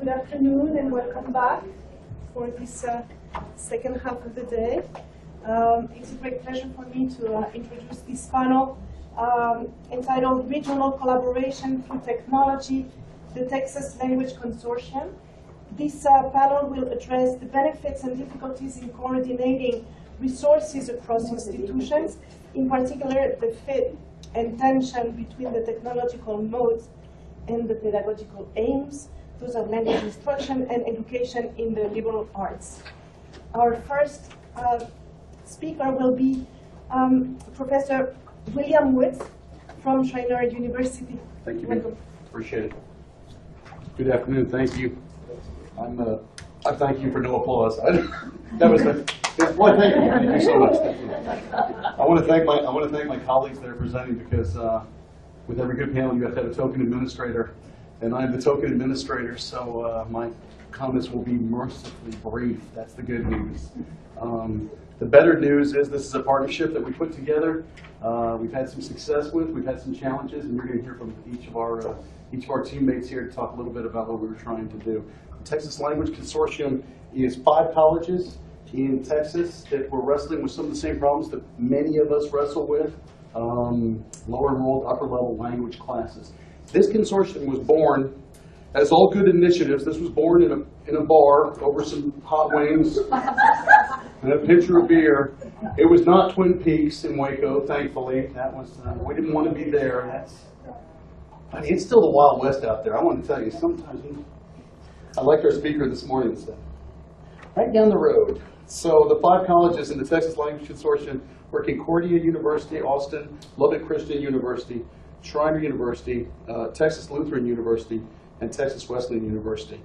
Good afternoon and welcome back for this second half of the day. It's a great pleasure for me to introduce this panel entitled Regional Collaboration Through Technology, the Texas Language Consortium. This panel will address the benefits and difficulties in coordinating resources across institutions, in particular the fit and tension between the technological modes and the pedagogical aims. Those are language instruction and education in the liberal arts. Our first speaker will be Professor William Woods from Schreiner University. Thank you. Welcome. Appreciate it. Good afternoon. Thank you. I thank you for no applause. That was a, well, thank you so much. Thank you. I want to thank my colleagues that are presenting, because with every good panel you have to have a token administrator, and I'm the token administrator, so my comments will be mercifully brief. That's the good news. The better news is this is a partnership that we put together. We've had some success with, we've had some challenges, and we're going to hear from each of our teammates here to talk a little bit about what we were trying to do. The Texas Language Consortium is 5 colleges in Texas that were wrestling with some of the same problems that many of us wrestle with, lower enrolled, upper level language classes. This consortium was born, as all good initiatives, this was born in a bar over some hot wings and a pitcher of beer. It was not Twin Peaks in Waco, thankfully. That was, we didn't want to be there. I mean, it's still the Wild West out there. I want to tell you, sometimes I liked our speaker this morning and said, right down the road. So the 5 colleges in the Texas Language Consortium were Concordia University, Austin, Lubbock Christian University, Schreiner University, Texas Lutheran University, and Texas Wesleyan University.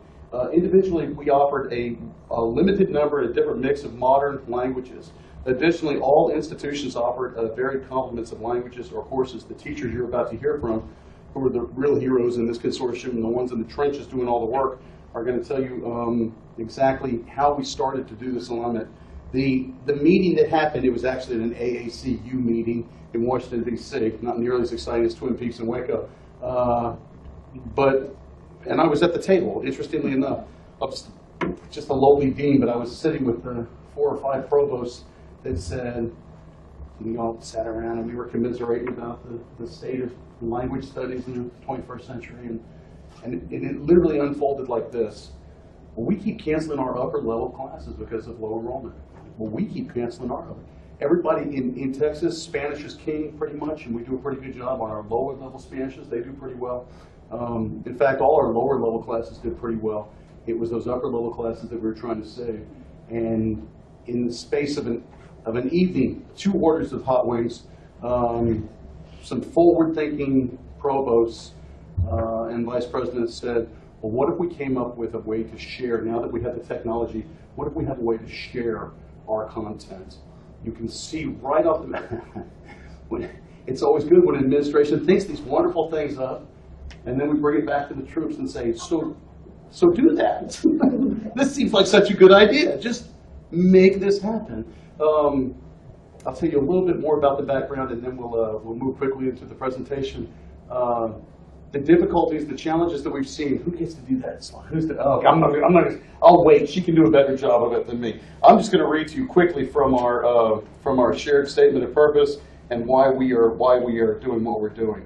Individually, we offered a limited number and a different mix of modern languages. Additionally, all institutions offered varied complements of languages or courses. The teachers you're about to hear from, who are the real heroes in this consortium and the ones in the trenches doing all the work, are going to tell you exactly how we started to do this alignment. The meeting that happened, it was actually an AACU meeting in Washington, D.C., not nearly as exciting as Twin Peaks in Waco. And I was at the table, interestingly enough. I was just a lowly dean, but I was sitting with 4 or 5 provosts that said, and we all sat around and we were commiserating about the state of language studies in the 21st century. And it literally unfolded like this. Well, we keep canceling our upper level classes because of low enrollment. Well, we keep canceling our upper. Everybody in Texas, Spanish is king pretty much, and we do a pretty good job on our lower level Spanishes. They do pretty well. In fact, all our lower level classes did pretty well. It was those upper level classes that we were trying to save. And in the space of an evening, 2 orders of hot wings, some forward-thinking provosts and vice presidents said, well, what if we came up with a way to share, now that we have the technology, what if we have a way to share our content? You can see right off the bat, it's always good when an administration thinks these wonderful things up, and then we bring it back to the troops and say, so do that. This seems like such a good idea. Just make this happen. I'll tell you a little bit more about the background, and then we'll move quickly into the presentation. The difficulties, the challenges that we've seen. Who gets to do that slide? I'll wait. She can do a better job of it than me. I'm just going to read to you quickly from our shared statement of purpose and why we are doing what we're doing.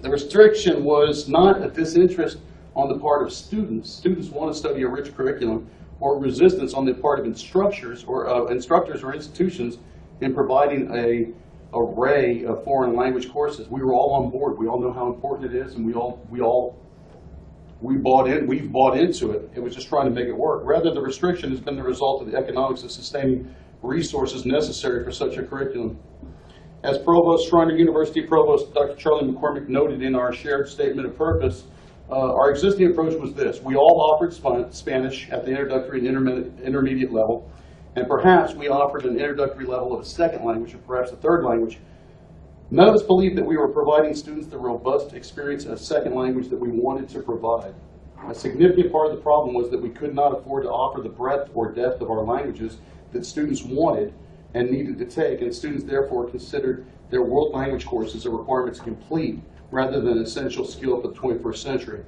The restriction was not a disinterest on the part of students. Students want to study a rich curriculum, or resistance on the part of instructors or institutions in providing a array of foreign language courses. We were all on board. We all know how important it is, and we bought in. We've bought into it. It was just trying to make it work. Rather, the restriction has been the result of the economics of sustaining resources necessary for such a curriculum. As Provost, Schreiner University Provost Dr. Charlie McCormick noted in our shared statement of purpose, our existing approach was this: we all offered Spanish at the introductory and intermediate level. And perhaps we offered an introductory level of a second language, or perhaps a third language. None of us believed that we were providing students the robust experience of a second language that we wanted to provide. A significant part of the problem was that we could not afford to offer the breadth or depth of our languages that students wanted and needed to take, and students therefore considered their world language courses a requirement to complete rather than an essential skill for the 21st century.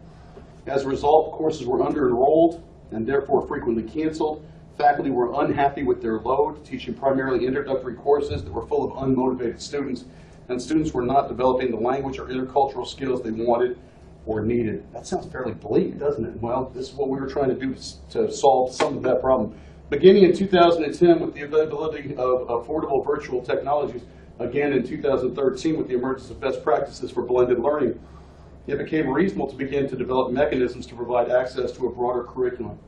As a result, courses were under-enrolled and therefore frequently canceled. Faculty were unhappy with their load, teaching primarily introductory courses that were full of unmotivated students, and students were not developing the language or intercultural skills they wanted or needed. That sounds fairly bleak, doesn't it? Well, this is what we were trying to do to solve some of that problem. Beginning in 2010 with the availability of affordable virtual technologies, again in 2013 with the emergence of best practices for blended learning, it became reasonable to begin to develop mechanisms to provide access to a broader curriculum.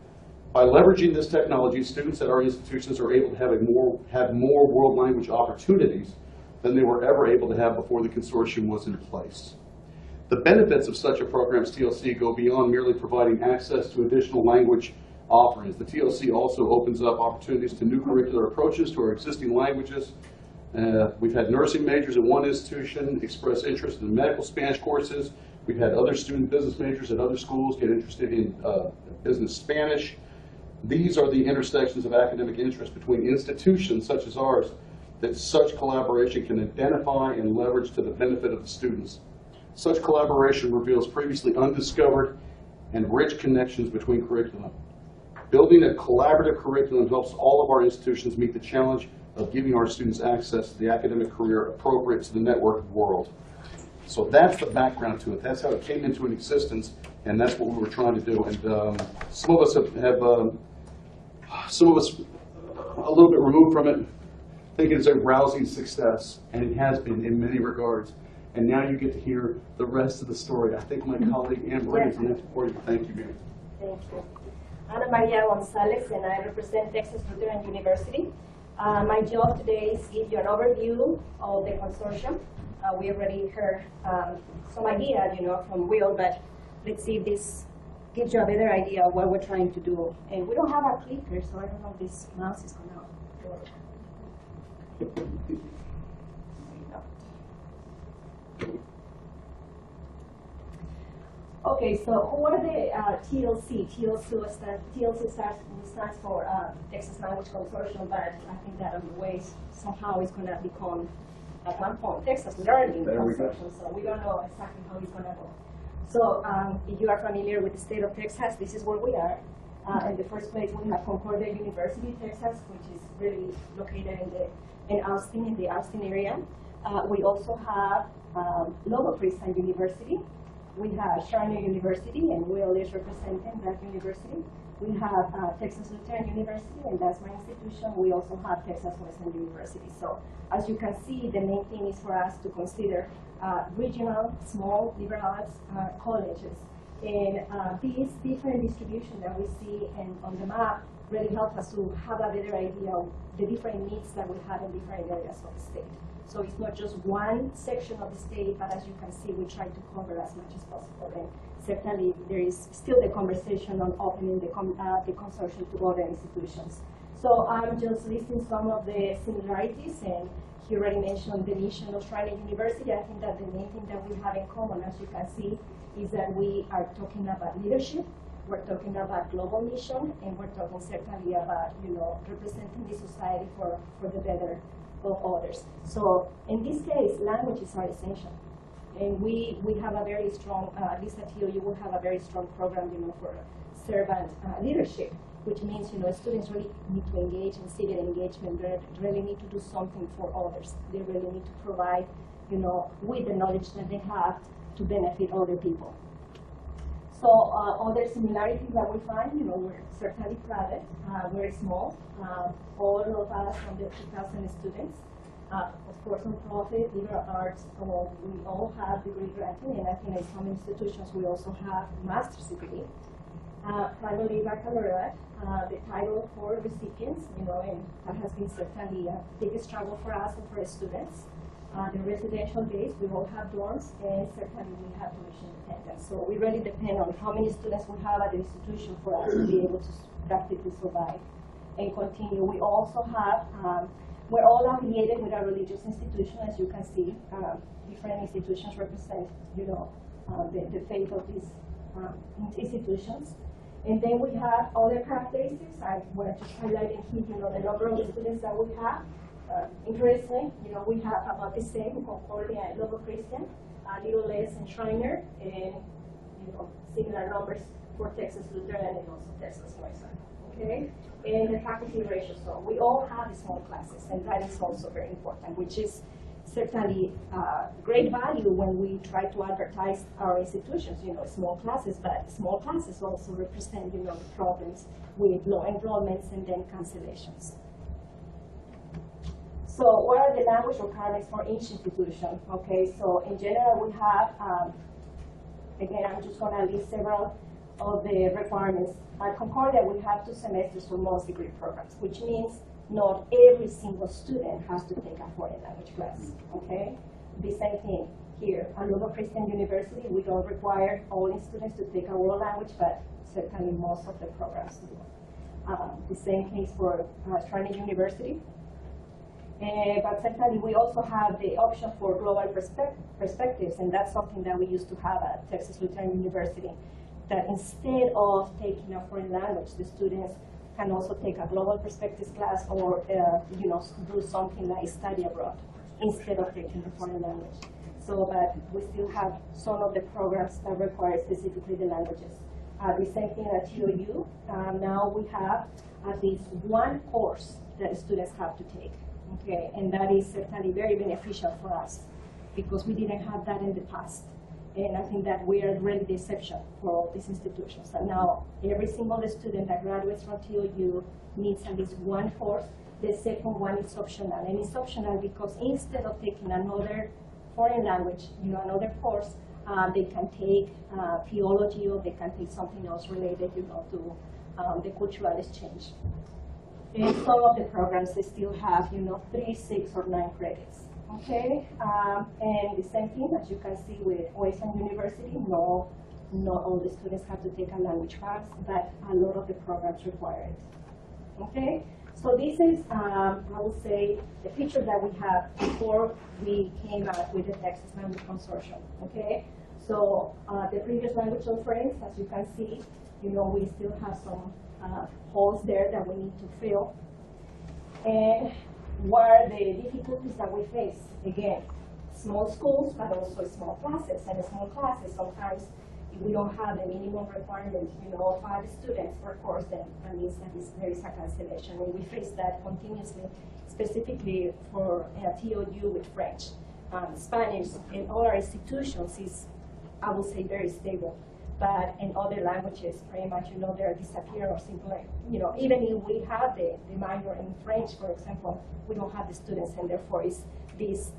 By leveraging this technology, students at our institutions are able to have more world language opportunities than they were ever able to have before the consortium was in place. The benefits of such a program's TLC go beyond merely providing access to additional language offerings. The TLC also opens up opportunities to new curricular approaches to our existing languages. We've had nursing majors at one institution express interest in medical Spanish courses. We've had other student business majors at other schools get interested in business Spanish. These are the intersections of academic interest between institutions such as ours that such collaboration can identify and leverage to the benefit of the students. Such collaboration reveals previously undiscovered and rich connections between curricula. Building a collaborative curriculum helps all of our institutions meet the challenge of giving our students access to the academic career appropriate to the networked world. So that's the background to it. That's how it came into existence, and that's what we were trying to do. And some of us have a little bit removed from it, think it is a rousing success, and it has been in many regards. And now you get to hear the rest of the story. I think my colleague Anne Marie is next for you. Thank you, ma'am. Thank you. Ana Maria Gonzalez, and I represent Texas Lutheran University. My job today is to give you an overview of the consortium. We already heard some idea, from Will, but let's see if this gives you a better idea of what we're trying to do. And we don't have a clicker, so I don't know if this mouse is going to work. Okay, so what are the TLC? TLC stands for Texas Language Consortium, but I think that on the way somehow it's going to become at one point Texas Learning Consortium. So we don't know exactly how it's going to go. So if you are familiar with the state of Texas, this is where we are. In the first place, we have Concordia University, Texas, which is really located in the Austin area. We also have Lubbock Christian University. We have Schreiner University, and Will is representing that university. We have Texas Lutheran University, and that's my institution. We also have Texas Wesleyan University. So as you can see, the main thing is for us to consider regional, small, liberal arts colleges. And these different distribution that we see on the map really help us to have a better idea of the different needs that we have in different areas of the state. So it's not just one section of the state, but as you can see, we try to cover as much as possible. And certainly, there is still the conversation on opening the consortium to other institutions. So I'm just listing some of the similarities, and he already mentioned the mission of Schreiner University. I think that the main thing that we have in common, as you can see, is that we are talking about leadership, we're talking about global mission, and we're talking certainly about representing the society for the better of others. So in this case, languages are essential, and we have a very strong, at least at TLU, will have a very strong program, for servant leadership, which means students really need to engage in civic engagement. They really need to do something for others. They really need to provide, with the knowledge that they have to benefit other people. So other similarities that we find, we're certainly private, we're small. All of us under 2,000 students. Of course, nonprofit, liberal arts, we all have degree granting, and I think in some institutions we also have master's degree. Finally, baccalaureate, the title for recipients, and that has been certainly a big struggle for us and for students. The residential base, we all have dorms, and certainly we have tuition dependence. So we really depend on how many students we have at the institution for us to be able to practically survive and continue. We also have, we're all affiliated with our religious institution, as you can see. Different institutions represent, the faith of these institutions. And then we have other characteristics. I want to highlight here, the number of students that we have. Interestingly, we have about the same Concordia and Lubbock Christian, a little less in Schreiner, and of similar numbers for Texas Lutheran and also Texas Wesleyan. Okay? And the faculty ratio. So we all have small classes, and that is also very important, which is certainly great value when we try to advertise our institutions, you know, small classes, but small classes also represent, you know, the problems with low enrollments and then cancellations. So what are the language requirements for each institution? Okay, so in general we have, again, I'm just gonna list several of the requirements. At Concordia, we have 2 semesters for most degree programs, which means not every single student has to take a foreign language class, okay? The same thing here. At Lubbock Christian University, we don't require all students to take a world language, but certainly most of the programs do. The same case for Schreiner University. But certainly we also have the option for global perspectives, and that's something that we used to have at Texas Lutheran University, that instead of taking a foreign language, the students can also take a global perspectives class or you know, do something like study abroad instead of taking a foreign language. So, but we still have some of the programs that require specifically the languages. The same thing at TOU, now we have at least one course that students have to take. Okay, and that is certainly very beneficial for us because we didn't have that in the past. And I think that we are really the exception for all these institutions. And now every single student that graduates from TOU needs at least one course. The second one is optional. And it's optional because instead of taking another foreign language, you know, another course, they can take theology, or they can take something else related, you know, to the cultural exchange. And some of the programs, they still have, you know, 3, 6, or 9 credits. Okay, and the same thing as you can see with Wesleyan University, no, not all the students have to take a language class, but a lot of the programs require it. Okay, so this is, I would say, the picture that we have before we came out with the Texas Language Consortium. Okay, so the previous language offerings, as you can see, you know, we still have some holes there that we need to fill. And what are the difficulties that we face? Again, small schools, but also small classes. And small classes, sometimes if we don't have the minimum requirement, you know, 5 students per course, then that means that there is a cancellation. And we face that continuously, specifically for TOU with French. Spanish in all our institutions is, I would say, very stable. But in other languages, pretty much, you know, they're disappearing or simply, you know, even if we have the minor in French, for example, we don't have the students, and therefore it's this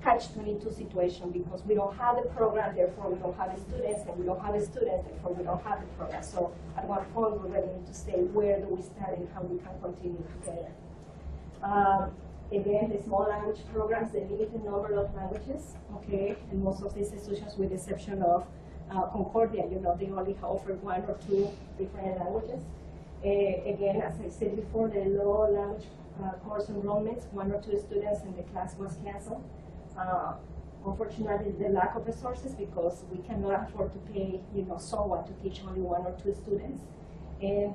catch-22 situation because we don't have the program, therefore we don't have the students, and we don't have the students, therefore we don't have the program. So at one point, we really need to say where do we start and how we can continue together. Again, the small language programs, they limit the number of languages, okay, and most of these institutions, with the exception of Concordia, you know, they only offer 1 or 2 different languages. Again, as I said before, the low language course enrollments, 1 or 2 students in the class was canceled. Unfortunately, the lack of resources, because we cannot afford to pay, you know, someone to teach only 1 or 2 students. And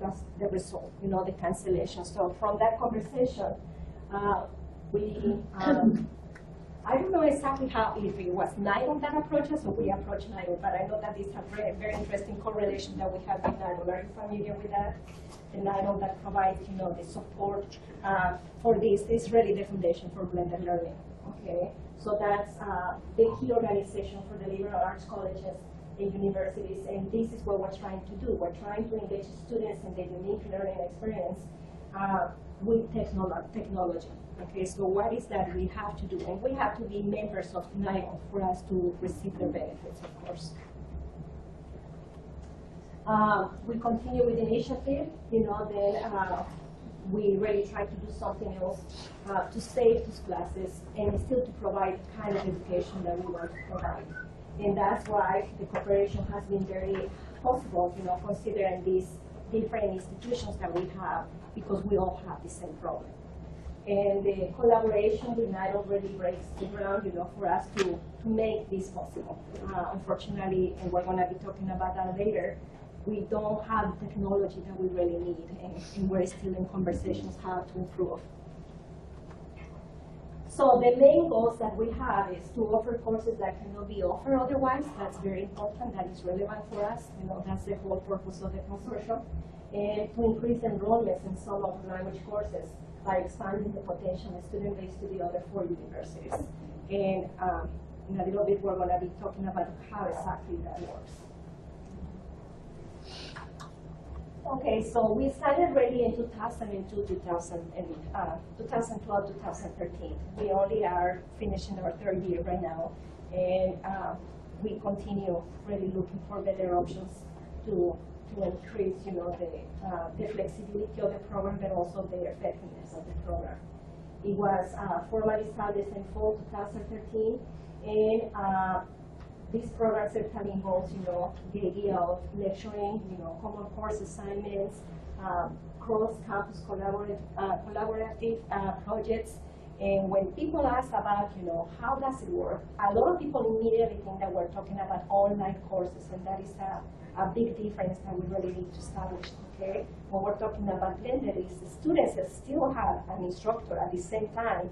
that's the result, you know, the cancellation. So from that conversation, I don't know exactly how, if it was NITLE that approaches, so we approach NITLE, but I know that it's a very, very interesting correlation that we have with NITLE. Are you familiar with that? The NITLE that provides, you know, the support for this is really the foundation for blended learning. Okay, so that's the key organization for the liberal arts colleges and universities, and this is what we're trying to do. We're trying to engage students in the unique learning experience with technology. Okay, so what is that we have to do? And we have to be members of NITLE for us to receive the benefits, of course. We continue with the initiative, you know, then we really try to do something else to save these classes and still to provide the kind of education that we want to provide. And that's why the cooperation has been very possible, you know, considering these different institutions that we have, because we all have the same problem. And the collaboration with NITLE already breaks the ground, you know, for us to make this possible. Unfortunately, and we're going to be talking about that later, we don't have the technology that we really need, and we're still in conversations how to improve. So the main goals that we have is to offer courses that cannot be offered otherwise. That's very important, that is relevant for us. You know, that's the whole purpose of the consortium. To increase enrollments in some of the language courses by expanding the potential student base to the other four universities. And in a little bit, we're going to be talking about how exactly that works. Okay, so we started already in 2012, 2013. We only are finishing our third year right now, and we continue really looking for better options to increase, you know, the flexibility of the program, but also the effectiveness of the program. It was formally established in fall 2013, and this program certainly involves, you know, the idea of lecturing, you know, common course assignments, cross-campus collaborative projects. And when people ask about, you know, how does it work, a lot of people immediately think that we're talking about online courses, and that is a big difference that we really need to establish, okay? When we're talking about blended, is the students that still have an instructor at the same time,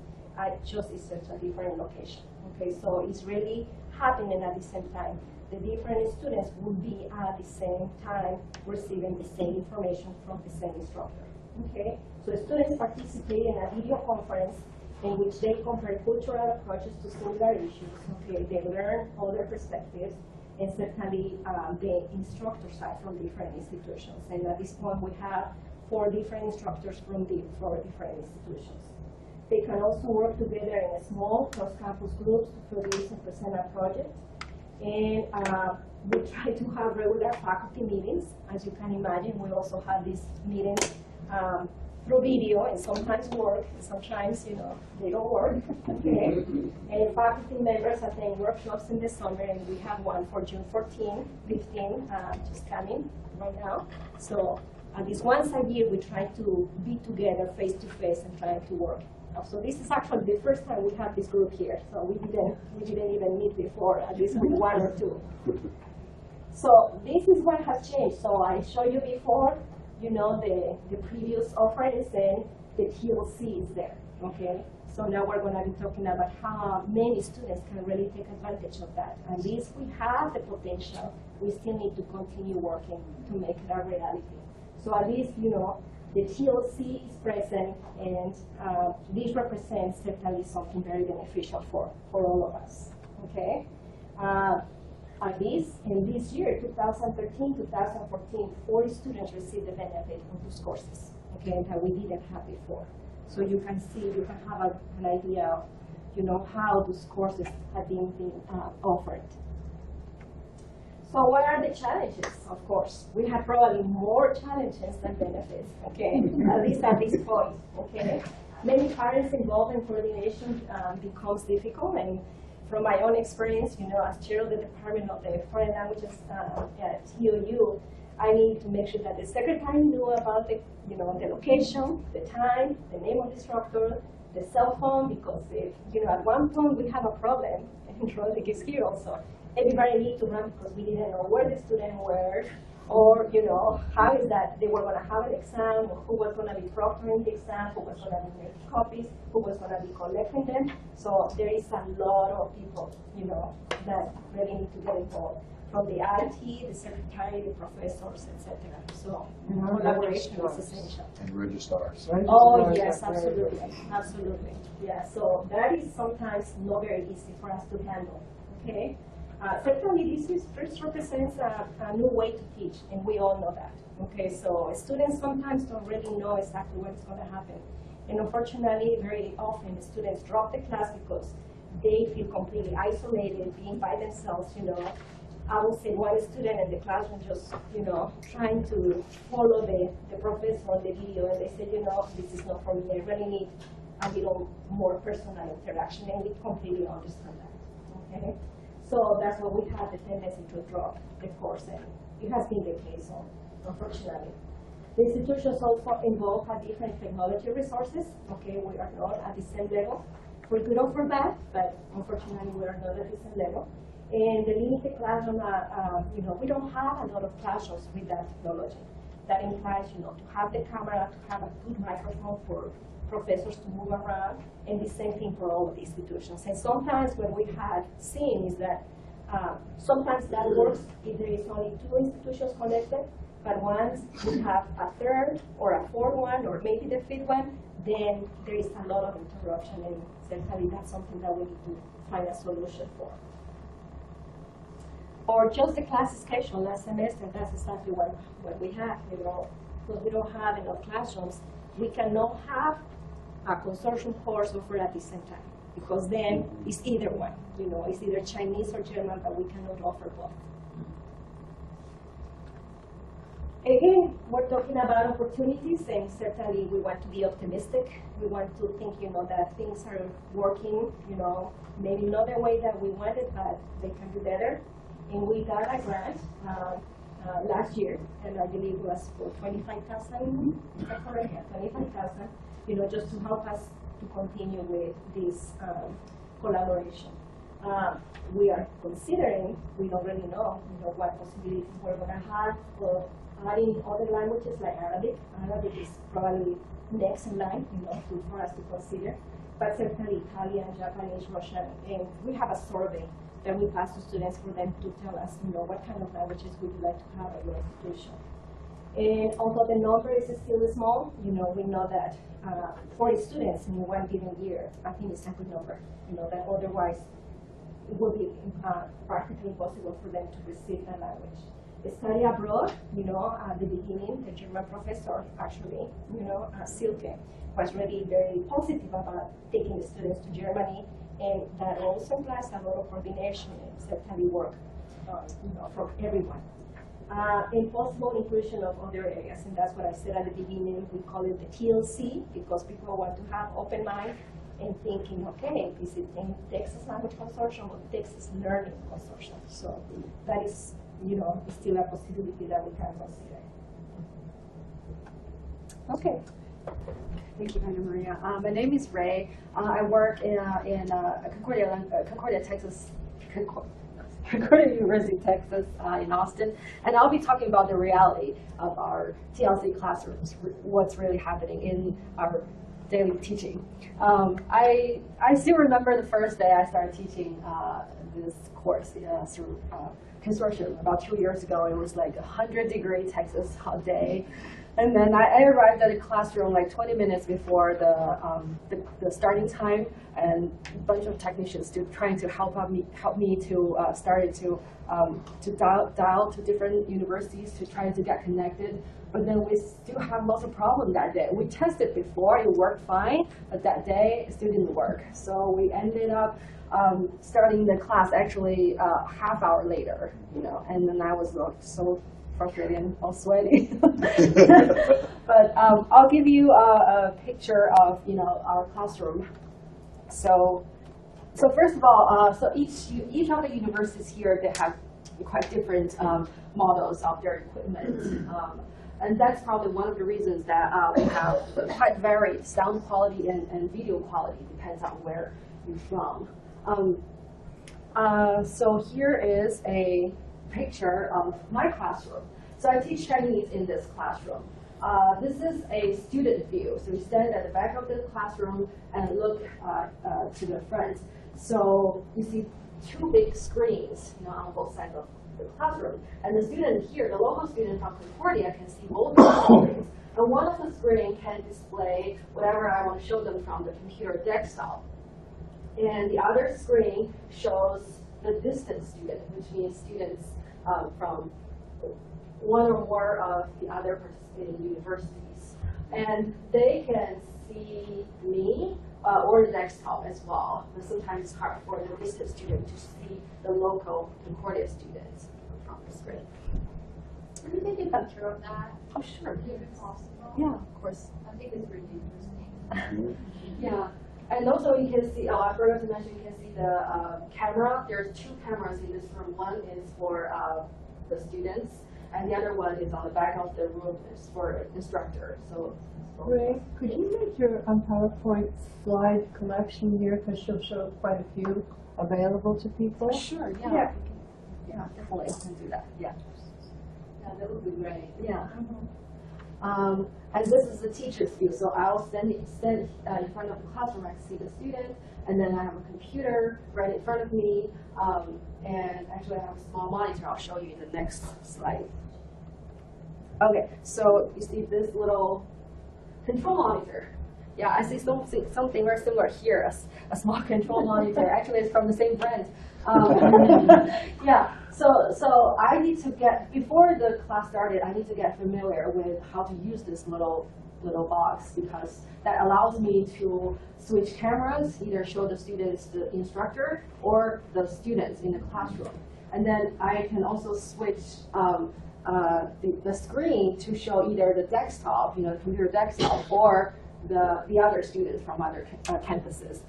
just is at a different location, okay? So it's really happening at the same time. The different students would be at the same time receiving the same information from the same instructor, okay? So students participate in a video conference in which they compare cultural approaches to similar issues, okay? They learn other perspectives, and certainly the instructors are from different institutions. And at this point, we have four different instructors from the four different institutions. They can also work together in small cross-campus groups to produce and present a project. And we try to have regular faculty meetings. As you can imagine, we also have these meetings through video, and sometimes work, and sometimes, you know, they don't work. Okay. And faculty members attend workshops in the summer, and we have one for June 14, 15, just coming right now. So at least once a year, we try to be together face to face and try to work. So this is actually the first time we have this group here. So we didn't even meet before, at least with one or two. So this is what has changed. So I showed you before, you know, the previous offerings and the TLC is there, okay? So now we're going to be talking about how many students can really take advantage of that. At least we have the potential. We still need to continue working to make it a reality. So at least, you know, the TLC is present, and this represents certainly something very beneficial for all of us, okay? At least in this year, 2013, 2014, 40 students received the benefit of these courses, okay, that we didn't have before. So you can see, you can have an idea of, you know, how these courses have been offered. So what are the challenges? Of course, we have probably more challenges than benefits, okay, at least at this point, okay? Many parents involved in coordination becomes difficult, and from my own experience, you know, as chair of the Department of the Foreign Languages at TOU, I needed to make sure that the secretary knew about the, you know, the location, the time, the name of the instructor, the cell phone, because if, you know, at one point we have a problem, and Roderick is here also. Everybody needed to run because we didn't know where the students were, or, you know, how is that they were going to have an exam, or who was going to be proctoring the exam, who was going to be making copies, who was going to be collecting them. So there is a lot of people, you know, that really need to get involved, from the IT, the secretary, the professors, etc. So collaboration is essential. And registrars. Oh yes, absolutely, absolutely. Yeah. So that is sometimes not very easy for us to handle. Okay. Certainly, this represents a new way to teach, and we all know that. Okay, so students sometimes don't really know exactly what's going to happen. And unfortunately, very often, the students drop the class because they feel completely isolated, being by themselves, you know. I would say one student in the classroom just, you know, trying to follow the professor on the video, and they said, you know, this is not for me. They really need a little more personal interaction, and we completely understand that, okay? So that's why we have the tendency to drop the course, and it has been the case, unfortunately. The institutions also involved have different technology resources. Okay, we are not at the same level, for good or for bad, but unfortunately we are not at the same level. And the limited classroom, you know, we don't have a lot of classrooms with that technology. That implies, you know, to have the camera, to have a good microphone for professors to move around, and the same thing for all of the institutions. And sometimes what we have seen is that sometimes that works if there is only two institutions connected, but once we have a third or a fourth one, or maybe the fifth one, then there is a lot of interruption, and certainly that's something that we need to find a solution for. Or just the class schedule last semester, that's exactly what we have, you know, because we don't have enough classrooms. We cannot have a consortium course offered at the same time, because then it's either one, you know, it's either Chinese or German, but we cannot offer both. Again, we're talking about opportunities, and certainly we want to be optimistic. We want to think, you know, that things are working, you know, maybe not the way that we wanted, but they can be better. And we got a grant last year, and I believe it was for $25,000, is that correct? Yeah, $25,000, you know, just to help us to continue with this collaboration. We are considering, we don't really know, you know, what possibilities we're going to have for adding other languages like Arabic. Arabic is probably next in line, you know, for us to consider, but certainly Italian, Japanese, Russian, and we have a survey that we pass to students for them to tell us, you know, what kind of languages would you like to have at your institution. And although the number is still small, you know, we know that 40 students in one given year, I think it's a good number, you know, that otherwise it would be practically impossible for them to receive that language. The study abroad, you know, at the beginning, the German professor, actually, you know, Silke, was really very positive about taking the students to Germany, and that also implies a lot of coordination and certainly work, you know, from everyone. And possible inclusion of other areas, and that's what I said at the beginning. We call it the TLC because people want to have open mind and thinking, okay, is it in Texas Language Consortium or Texas Learning Consortium? So that is, you know, still a possibility that we can consider. Okay. Thank you, Ana Maria. My name is Ray. I work in Concordia University, Texas, in Austin, and I'll be talking about the reality of our TLC classrooms, what's really happening in our daily teaching. I still remember the first day I started teaching this course through consortium about 2 years ago. It was like 100-degree Texas hot day. And then I arrived at the classroom like 20 minutes before the starting time, and a bunch of technicians trying to help me to start to dial to different universities to try to get connected. But then we still have lots of problems that day. We tested before, it worked fine, but that day it still didn't work. So we ended up starting the class actually half-hour later, you know, and then I was so frustrated and all sweaty. But I'll give you a picture of, you know, our classroom. So first of all, so each of the universities here, they have quite different models of their equipment, and that's probably one of the reasons that we have quite varied sound quality and video quality, depends on where you're from. So here is a picture of my classroom. So I teach Chinese in this classroom. This is a student view. So we stand at the back of the classroom and look to the front. So you see two big screens, you know, on both sides of the classroom. And the student here, the local student from Concordia, can see both of the screens. And one of the screens can display whatever I want to show them from the computer desktop. And the other screen shows the distant student, which means students from one or more of the other participating universities. And they can see me or the desktop as well. And sometimes it's hard for the distant student to see the local Concordia students from the screen. Can you take a picture of that? Oh, sure. If it's possible. Yeah, of course. I think it's really interesting. Yeah. And also you can see, oh, I forgot to mention, you can see the camera. There's two cameras in this room. One is for the students, and the other one is on the back of the room. It's for instructor. So, Ray, could you make your PowerPoint slide collection here, because she'll show quite a few available to people? Sure, yeah. Yeah, definitely. I can do that, yeah. Yeah, that would be great. Yeah. Mm-hmm. And this is the teacher's view, so I'll stand in front of the classroom, I can see the students, and then I have a computer right in front of me, and actually I have a small monitor. I'll show you in the next slide. Okay, so you see this little control monitor. Yeah, I see something very similar here, a small control monitor. Actually, it's from the same brand. Yeah, so I need to get, before the class started, I need to get familiar with how to use this little box, because that allows me to switch cameras, either show the students the instructor or the students in the classroom. And then I can also switch the screen to show either the desktop, the computer desktop, or the other students from other campuses.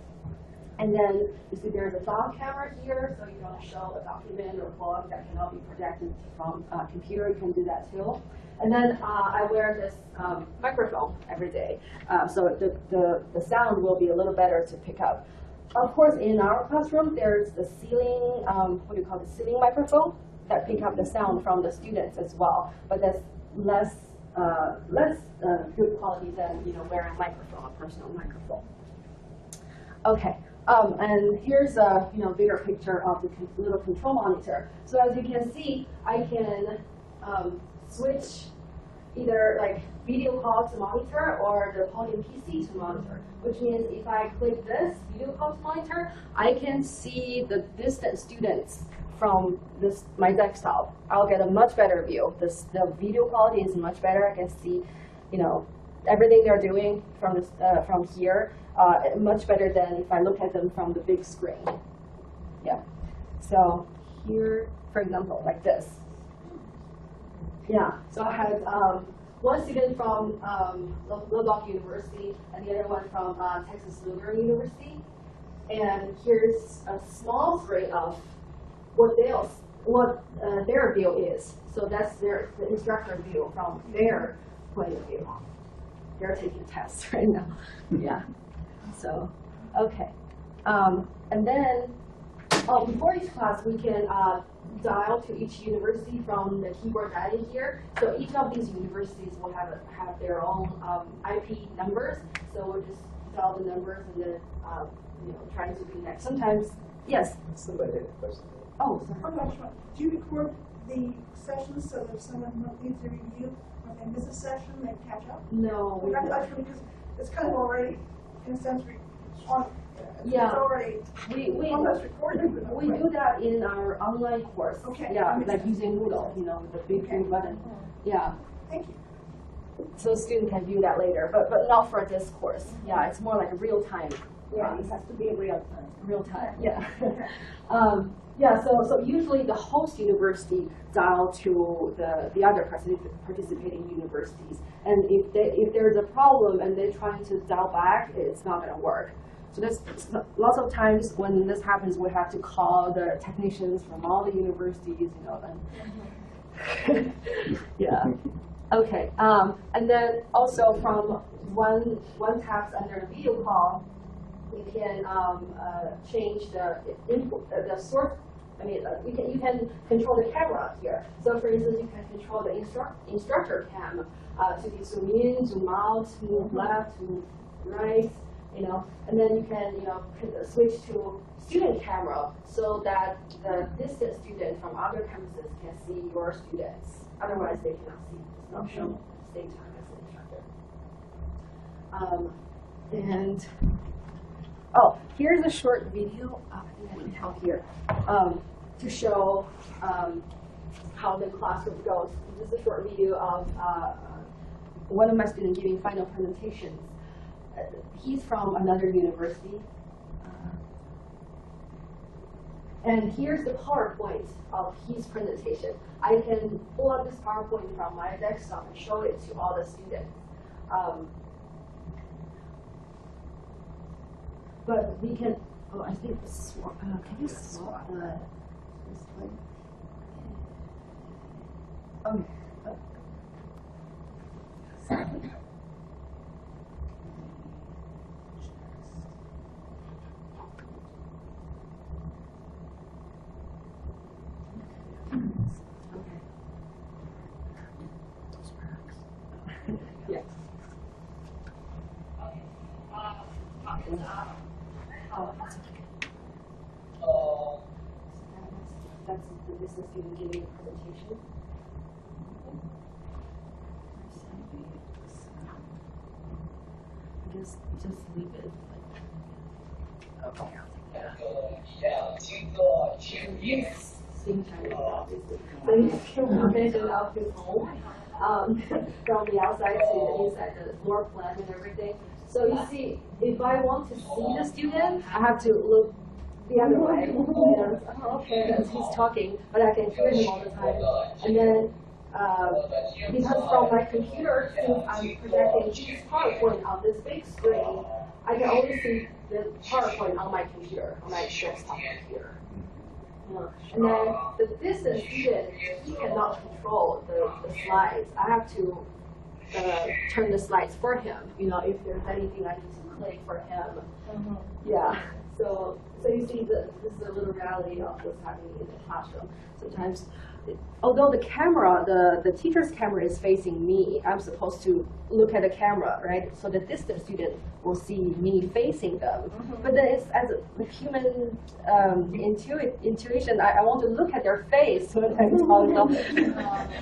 And then you see there's a file camera here, so you don't show a document or blog that cannot be projected from a computer. You can do that too. And then I wear this microphone every day, so the sound will be a little better to pick up. Of course, in our classroom, there's the ceiling, the ceiling microphone that pick up the sound from the students as well, but that's less good quality than wearing a microphone, a personal microphone. Okay, and here's a bigger picture of the little control monitor. So as you can see, I can switch either video call to monitor or the podium PC to monitor, which means if I click this video call to monitor, I can see the distant students from my desktop. I'll get a much better view. The video quality is much better. I can see, everything they're doing from this, from here, much better than if I look at them from the big screen. Yeah. So here, for example, like this. Yeah. So I had one student from Lubbock University and the other one from Texas Lutheran University, and here's a small screen of what their view is. So that's the instructor view from their point of view. They're taking tests right now. Yeah. So, okay. And then, before each class, we can dial to each university from the keyboard added here. So each of these universities will have their own IP numbers. So we'll just dial the numbers and then trying to connect. Sometimes, yes. Somebody had a question. Oh, sorry. Do you record the sessions so that if someone needs to review or they miss a session, they catch up? No. We're not actually, because it's kind of already, in a sense, it's already almost recorded. We do that in our online course. Okay. Yeah, like using Moodle, with the big green button. Yeah. Thank you. So students can view that later, but not for this course. Mm-hmm. Yeah, it's more like a real time. Yeah, it has to be real time. Real time. Yeah. Yeah, so usually the host university dial to the other participating universities, and if there's a problem and they're trying to dial back, it's not going to work. So lots of times when this happens, we have to call the technicians from all the universities, then. Yeah. Okay. And then also from one task under the video call, you can change the input, the sort. You can control the camera here. So, for instance, you can control the instructor cam to be zoom in, zoom out, move left, move right, And then you can switch to student camera so that the distant student from other campuses can see your students. Otherwise, they cannot see. It's not shown at the same time as the instructor. Oh, here's a short video. I think I need help here to show how the classroom goes. This is a short video of one of my students giving final presentations. He's from another university. And here's the PowerPoint of his presentation. I can pull up this PowerPoint from my desktop and show it to all the students. But we can, I think it's swap. Can you swap this one? Okay. Okay. ask the student to give a presentation. Just leave it like that. Okay. Yeah. Same time. When you can out your home from the outside to the inside, the floor plan and everything. So you see, if I want to see the student, I have to look the other way. You know, oh, okay, because he's talking, but I can hear him all the time. And then because from my computer, since I'm projecting his PowerPoint on this big screen, I can only see the PowerPoint on my computer, on my desktop computer. And then the distance student, he cannot control the slides. I have to turn the slides for him, you know, if there's anything I need to click for him. Yeah, so you see that this is a little reality of what's happening in the classroom. Sometimes, although the camera, the teacher's camera is facing me, I'm supposed to look at the camera, right? So the distance student will see me facing them. But then it's as a human intuition, I want to look at their face when I talk to them.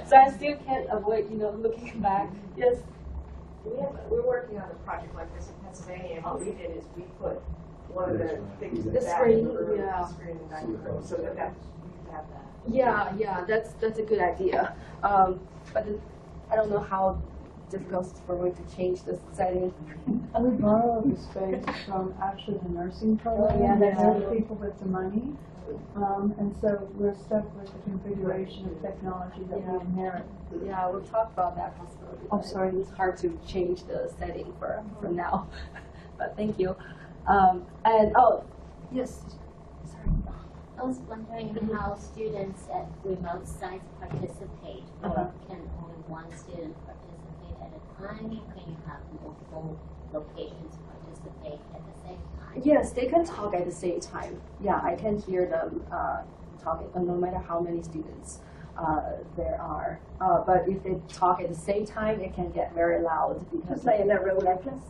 So I still can't avoid, you know, looking back. Yes? We're working on a project like this in Pennsylvania, and what we did is we put one of the things in the back of the room, the screen in the back of the room, so that you can have that. Yeah, yeah, that's a good idea. But I don't know how difficult it's for me to change the setting. We borrowed the space from actually the nursing program. Oh, yeah, they have people with the money, and so we're stuck with the configuration of technology that we inherit. Yeah, we'll talk about that possibility. I'm sorry, it's hard to change the setting for now. But thank you. And oh, yes. I was wondering how students at remote sites participate, or can only one student participate at a time? Can you have multiple locations participate at the same time? Yes, they can talk at the same time. Yeah, I can hear them talking, no matter how many students there are. But if they talk at the same time, it can get very loud. Just like in a regular class.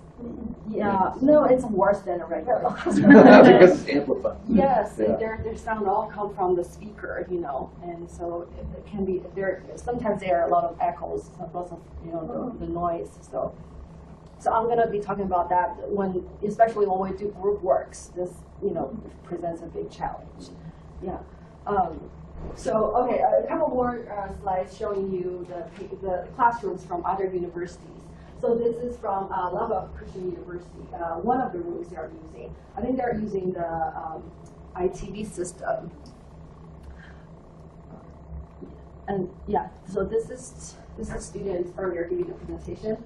Yeah, no, it's worse than a regular class. Because it's amplified. Yes, yeah. Their sound all come from the speaker, you know, and so it can be there. Sometimes there are a lot of echoes, lots of, you know, the noise. So I'm gonna be talking about that when, especially when we do group works. This, you know, presents a big challenge. Yeah. So okay, a couple more slides showing you the classrooms from other universities. So this is from Lubbock Christian University, one of the rooms they are using. I think they're using the ITV system. And yeah, so this is students earlier giving the presentation.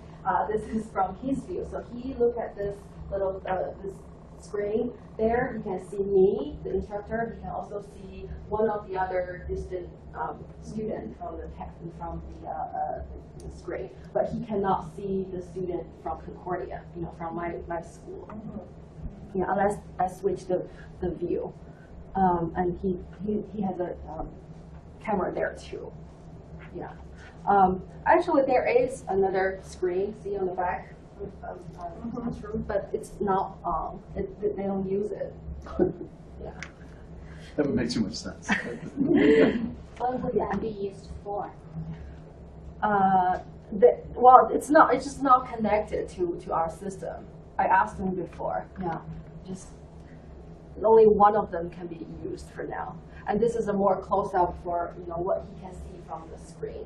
This is from his view. So he looked at this little this screen there. He can see me, the instructor. He can also see one of the other distant student from the screen, but he cannot see the student from Concordia, you know, from my school. Yeah, unless I switch the view, and he has a camera there too. Yeah, actually there is another screen. See on the back of the classroom, but it's not on. They don't use it. Yeah. That would make too much sense. What would that be used for? Well, it's not. It's just not connected to our system. I asked them before. Yeah, just only one of them can be used for now. And this is a more close up for, you know, what he can see from the screen.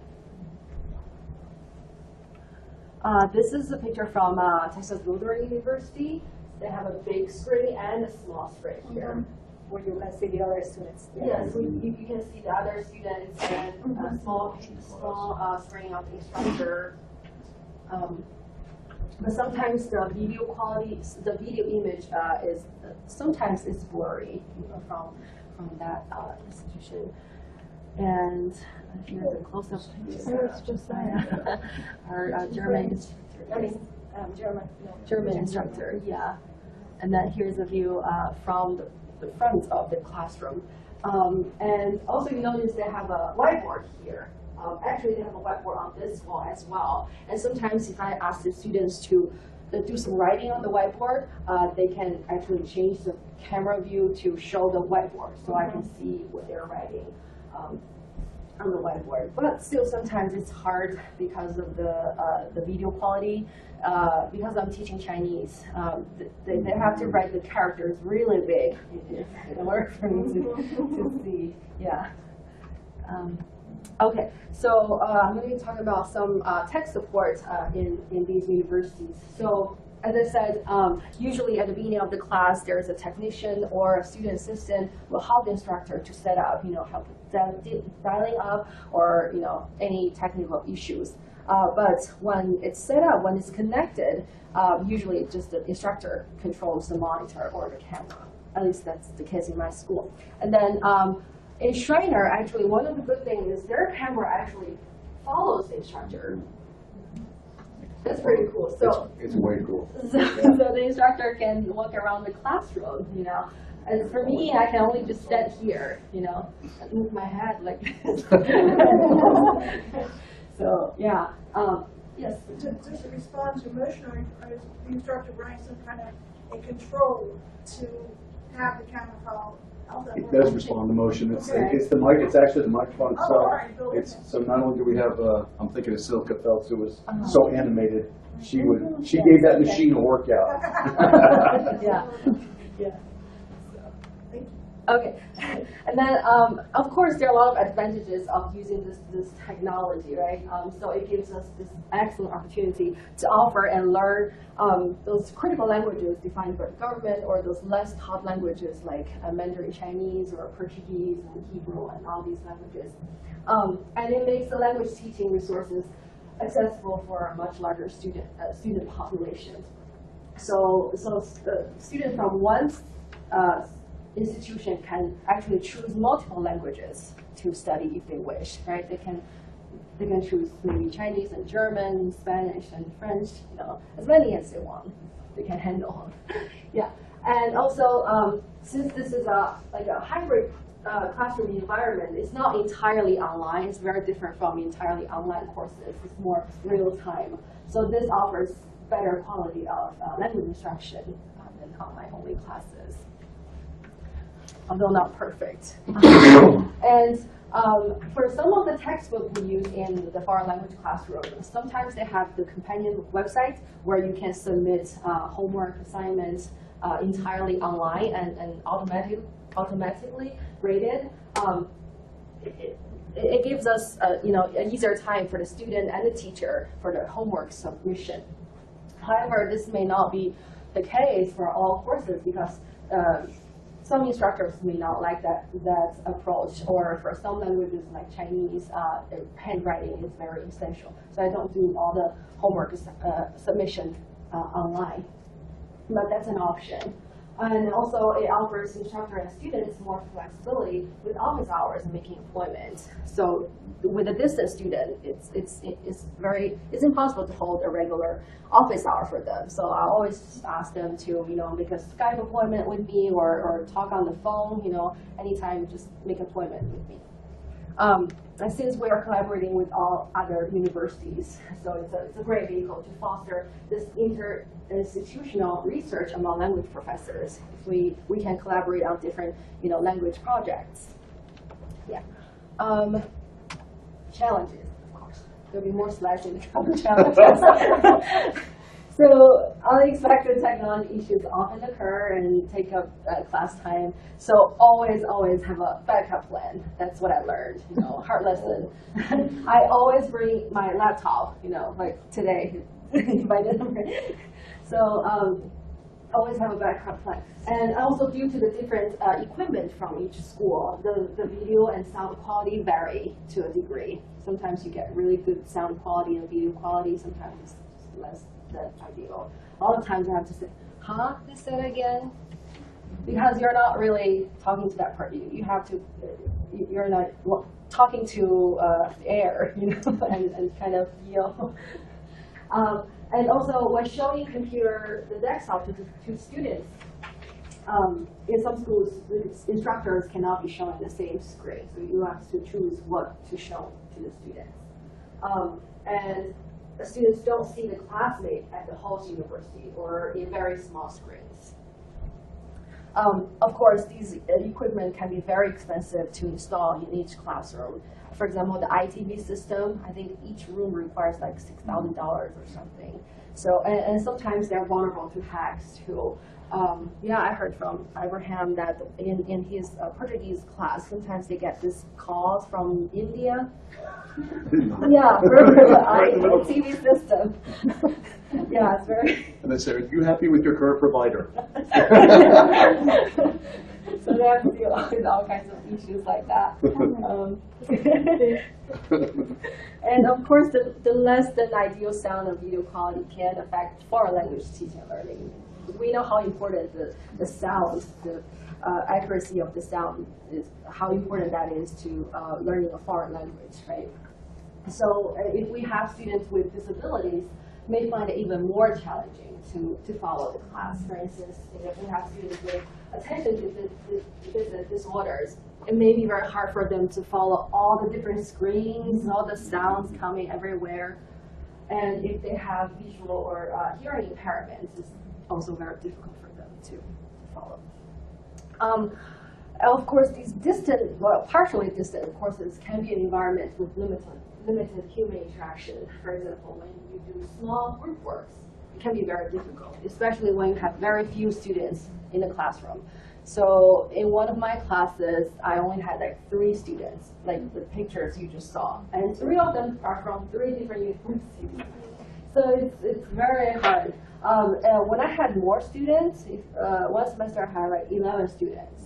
This is a picture from Texas Lutheran University. They have a big screen and a small screen here. Where you can see the other students. Yes, you can see the other students and small screen of the instructor. But sometimes the video quality, the video image is sometimes it's blurry, you know, from that institution. And here's a close-up. Our German instructor. I mean, German instructor. Yeah, and then here's a view from the front of the classroom. And also you notice they have a whiteboard here. Actually, they have a whiteboard on this wall as well. And sometimes if I ask the students to do some writing on the whiteboard, they can actually change the camera view to show the whiteboard so I can see what they're writing. on the whiteboard, but still sometimes it's hard because of the video quality. Because I'm teaching Chinese, they have to write the characters really big in order for me to see. Yeah. Okay, so I'm going to be talking about some tech support in these universities. So, as I said, usually at the beginning of the class, there's a technician or a student assistant will help the instructor to set up, help dialing up or, any technical issues. But when it's set up, when it's connected, usually just the instructor controls the monitor or the camera. At least that's the case in my school. And then in Schreiner, actually, one of the good things is their camera actually follows the instructor. That's pretty cool. So it's way cool. So the instructor can walk around the classroom, And for me, I can only just stand here, move my head like this. So yeah. Yes. Just to respond to motion, the instructor brings some kind of a control to have the camera follow. It does respond to motion. It's okay. It's actually the microphone itself. Oh, right. So not only do we have I'm thinking of Silke Feltz, who was so animated. She gave that machine a workout. Yeah. Yeah. Okay, and then of course there are a lot of advantages of using this technology, right? So it gives us this excellent opportunity to offer and learn those critical languages defined by the government, or those less taught languages like Mandarin Chinese or Portuguese and Hebrew and all these languages. And it makes the language teaching resources accessible for a much larger student population. So students from one institution can actually choose multiple languages to study if they wish, right? They can choose maybe Chinese and German, Spanish and French, as many as they want. They can handle. Yeah, and also since this is like a hybrid classroom environment, it's not entirely online. It's very different from entirely online courses. It's more real time. So this offers better quality of language instruction than online only classes. Although not perfect. And for some of the textbooks we use in the foreign language classroom, sometimes they have the companion website where you can submit homework assignments entirely online and automatically graded. It gives us an easier time for the student and the teacher for the homework submission. However, this may not be the case for all courses because some instructors may not like that approach, or for some languages like Chinese, handwriting is very essential. So I don't do all the homework submission online, but that's an option. And also it offers instructor and students more flexibility with office hours and making employment. So with a distance student, it's impossible to hold a regular office hour for them. So I always ask them to make a Skype appointment with me or talk on the phone, anytime, just make an appointment with me. And since we are collaborating with all other universities, so it's a great vehicle to foster this interinstitutional research among language professors. If we can collaborate on different language projects. Yeah. Challenges, of course. There'll be more slides in the common challenges. So unexpected technology issues often occur and take up class time. So always have a backup plan. That's what I learned, hard lesson. I always bring my laptop, like today, if I didn't bring it. So always have a backup plan. And also due to the different equipment from each school, the video and sound quality vary to a degree. Sometimes you get really good sound quality and video quality, sometimes it's just less. That ideal. All the times I have to say, huh, this said again? Because you're not really talking to that person. You have to, you're not talking to air, and kind of feel. And also, when showing the desktop to students, in some schools, instructors cannot be shown the same screen. So you have to choose what to show to the students. And the students don't see the classmate at the whole university or in very small screens. Of course, these equipment can be very expensive to install in each classroom. for example, the ITV system, I think each room requires like $6,000 or something. So, and sometimes they're vulnerable to hacks too. Yeah, I heard from Ibrahim that in his Portuguese class, sometimes they get these calls from India. Yeah, for the ITV system. Yeah, it's very. And they say, are you happy with your current provider? So they have to deal with all kinds of issues like that. And of course, the less than ideal sound and video quality can affect foreign language teaching and learning. We know how important the sound, the accuracy of the sound is, how important that is to learning a foreign language, right? So if we have students with disabilities, may find it even more challenging to follow the class. For instance, if we have students with attention deficit disorders, it may be very hard for them to follow all the different screens, all the sounds coming everywhere. And if they have visual or hearing impairments, it's also very difficult for them to follow. Of course, these distant, well, partially distant courses can be an environment with limited human interaction. For example, when you do small group works, it can be very difficult, especially when you have very few students in the classroom. So in one of my classes, I only had like 3 students, like the pictures you just saw. And 3 of them are from 3 different universities. So it's very hard. And when I had more students, one semester I had like 11 students,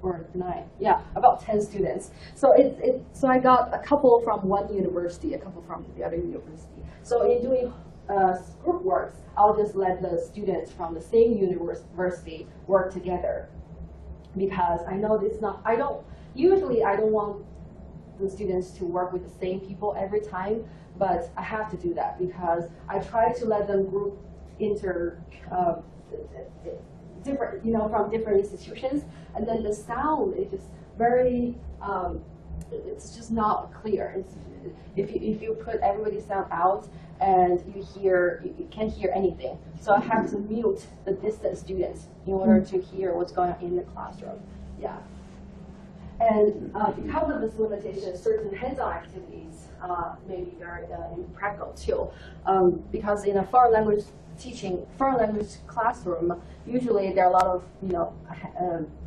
or 9, yeah, about 10 students. So so I got a couple from one university, a couple from the other university. So in doing group works, I'll just let the students from the same university work together, because I know this not. I don't want the students to work with the same people every time, but I have to do that because I try to let them group different, you know, from different institutions, and then the sound is just very. It's just not clear. It's, if you put everybody's sound out and you can't hear anything. So I have to mute the distant students in order to hear what's going on in the classroom. Yeah. And because of this limitation, certain hands-on activities may be very impractical too. Because in a foreign language teaching, foreign language classroom, usually there are a lot of, you know,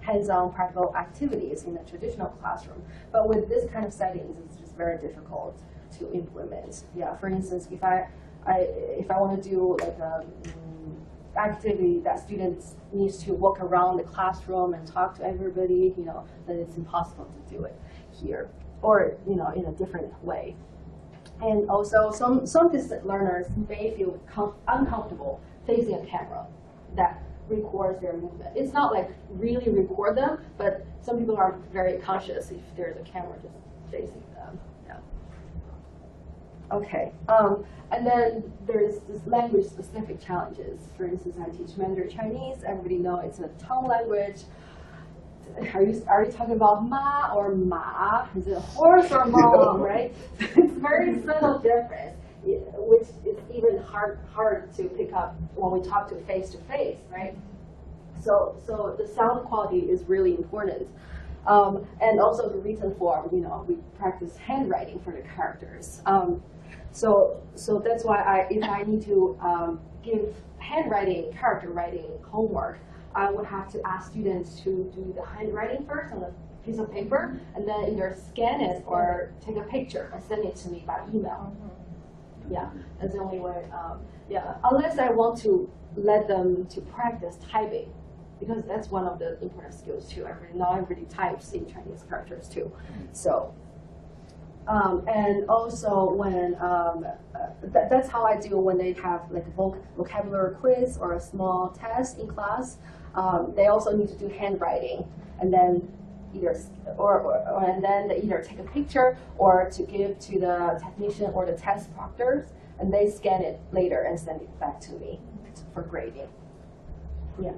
hands-on practical activities in a traditional classroom. But with this kind of settings, it's just very difficult to implement. Yeah, for instance, if I want to do like a activity that students need to walk around the classroom and talk to everybody, you know, then it's impossible to do it here, or, you know, in a different way. And also, some distant learners may feel uncomfortable facing a camera that records their movement. It's not like really record them, but some people are very conscious if there's a camera just facing them. Yeah. Okay. And then there's this language-specific challenges. For instance, I teach Mandarin Chinese. Everybody knows it's a tongue language. Are you talking about ma or ma? Is it horse or mom, right? It's very subtle difference, which is even hard to pick up when we talk to face, right? So the sound quality is really important. And also the written form, you know, we practice handwriting for the characters. So that's why if I need to give handwriting, character writing homework, I would have to ask students to do the handwriting first on a piece of paper, and then either scan it or take a picture and send it to me by email. Yeah, that's the only way. Yeah, unless I want to let them to practice typing, because that's one of the important skills too. Not everybody types in Chinese characters too. So, and also when that's how I do when they have like a vocabulary quiz or a small test in class. They also need to do handwriting, and then either take a picture or to give to the technician or the test proctors, and they scan it later and send it back to me for grading. Yeah.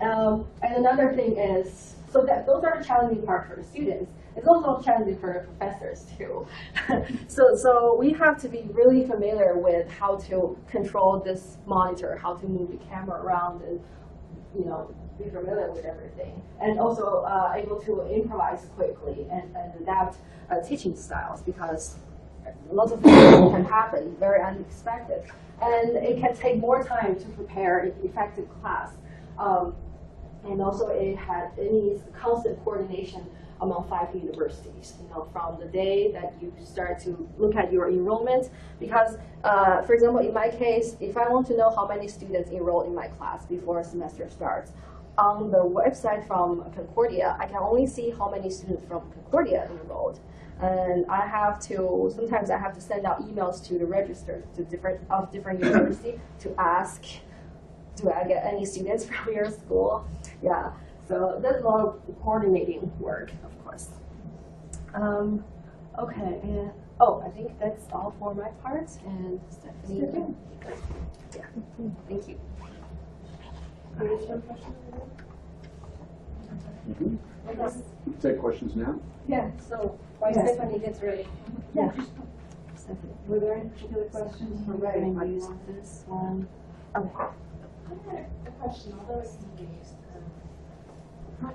And another thing is, so that those are the challenging parts for the students. It's also challenging for the professors too. So we have to be really familiar with how to control this monitor, how to move the camera around, and, you know, be familiar with everything, and also able to improvise quickly and adapt teaching styles, because lots of things can happen very unexpected, and it can take more time to prepare an effective class. And also, it needs constant coordination among 5 universities, you know, from the day that you start to look at your enrollment. Because, for example, in my case, if I want to know how many students enroll in my class before a semester starts, on the website from Concordia, I can only see how many students from Concordia enrolled. And I have to, sometimes I have to send out emails to the registrars of different universities to ask, do I get any students from your school? Yeah, so that's a lot of coordinating work, of course. Okay, and I think that's all for my part. And Stephanie, yeah, thank you. Mm-hmm. We'll take questions now. Yeah, so while Stephanie gets ready. Yeah. Stephanie, were there any particular questions for writing? I use this one. Okay. I had a question, although it's engaged.